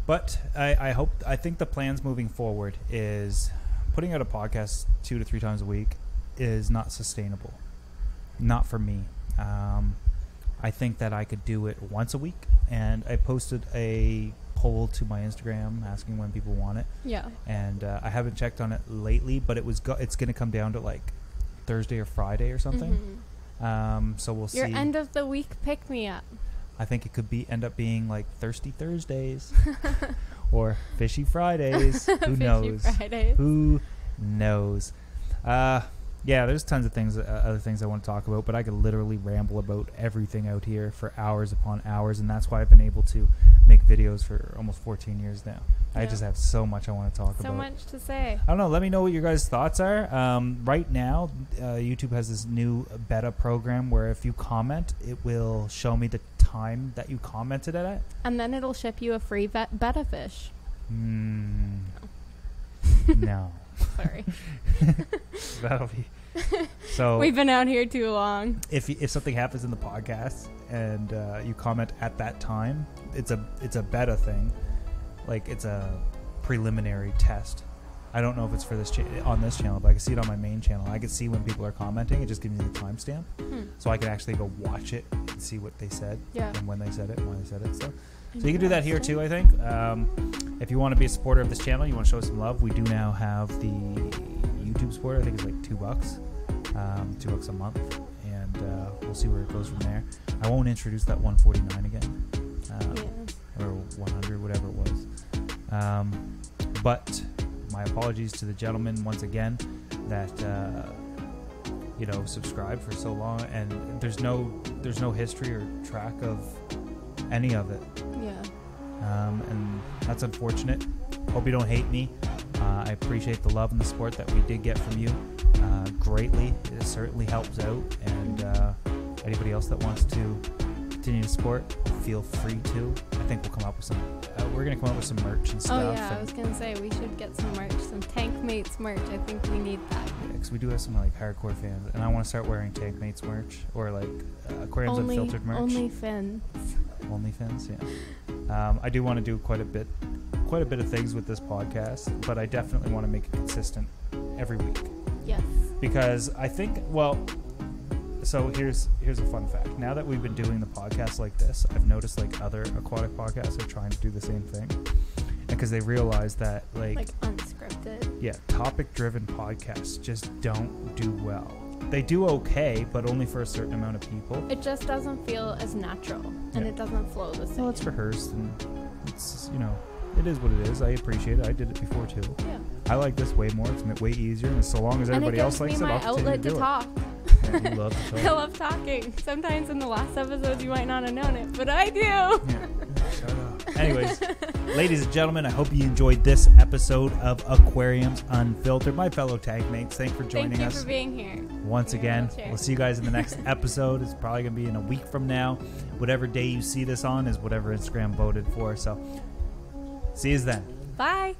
But I think the plans moving forward is putting out a podcast 2 to 3 times a week is not sustainable. Not for me. I think that I could do it once a week, and I posted a poll to my Instagram asking when people want it. Yeah. And I haven't checked on it lately, but it was it's going to come down to like Thursday or Friday or something. Mm-hmm. So we'll see. Your end of the week pick me up. I think it could end up being like Thirsty Thursdays or Fishy Fridays. Who knows? Yeah, there's tons of things, other things I want to talk about, but I could literally ramble about everything out here for hours upon hours, and that's why I've been able to make videos for almost 14 years now. Yeah. I just have so much I want to talk about. So much to say. I don't know. Let me know what your guys' thoughts are. Right now, YouTube has this new beta program where if you comment, it will show me the time that you commented at it. And then it'll ship you a free betta fish. No. Sorry. That'll be so. We've been out here too long. If something happens in the podcast and you comment at that time, it's a beta thing, like it's a preliminary test. I don't know if it's for this on this channel, but I can see it on my main channel. I can see when people are commenting. It just gives me the timestamp, so I can actually go watch it and see what they said and when they said it and why they said it. So you can do that here too, I think. If you want to be a supporter of this channel, you want to show us some love, we do now have the YouTube support. I think it's like $2, $2 a month, and we'll see where it goes from there. I won't introduce that 149 again, or 100, whatever it was. But my apologies to the gentleman once again that you know, subscribed for so long, and there's no history or track of any of it. Yeah. And that's unfortunate. Hope you don't hate me. I appreciate the love and the support that we did get from you greatly. It certainly helps out, and anybody else that wants to continue to support, feel free to. I think we'll come up with some we're gonna come up with some merch and stuff. Oh yeah, I was gonna say we should get some merch, some Tank Mates merch. I think we need that. Yeah, because we do have some like hardcore fans, and I want to start wearing Tank Mates merch, or like Aquariums Unfiltered merch. Only fins. Only fins, yeah. I do want to do quite a bit of things with this podcast, but I definitely want to make it consistent every week. Yes. Because I think, well, so here's a fun fact. Now that we've been doing the podcast like this, I've noticed like other aquatic podcasts are trying to do the same thing, because they realize that like unscripted, yeah, topic-driven podcasts just don't do well. They do okay, but only for a certain amount of people. It just doesn't feel as natural, and yeah, it doesn't flow the same. Well, it's rehearsed, and it's, you know, it is what it is. I appreciate it. I did it before too. Yeah. I like this way more. It's way easier, and so long as everybody else likes it, I'll continue to do it. Yeah, you love to talk. I love talking. Sometimes in the last episodes, you might not have known it, but I do. Yeah. Shut up. Anyways, ladies and gentlemen, I hope you enjoyed this episode of Aquariums Unfiltered. My fellow tag mates, thanks for joining us. Thank you for being here. Once again, we'll see you guys in the next episode. It's probably going to be in a week from now. Whatever day you see this on is whatever Instagram voted for. So see you then. Bye.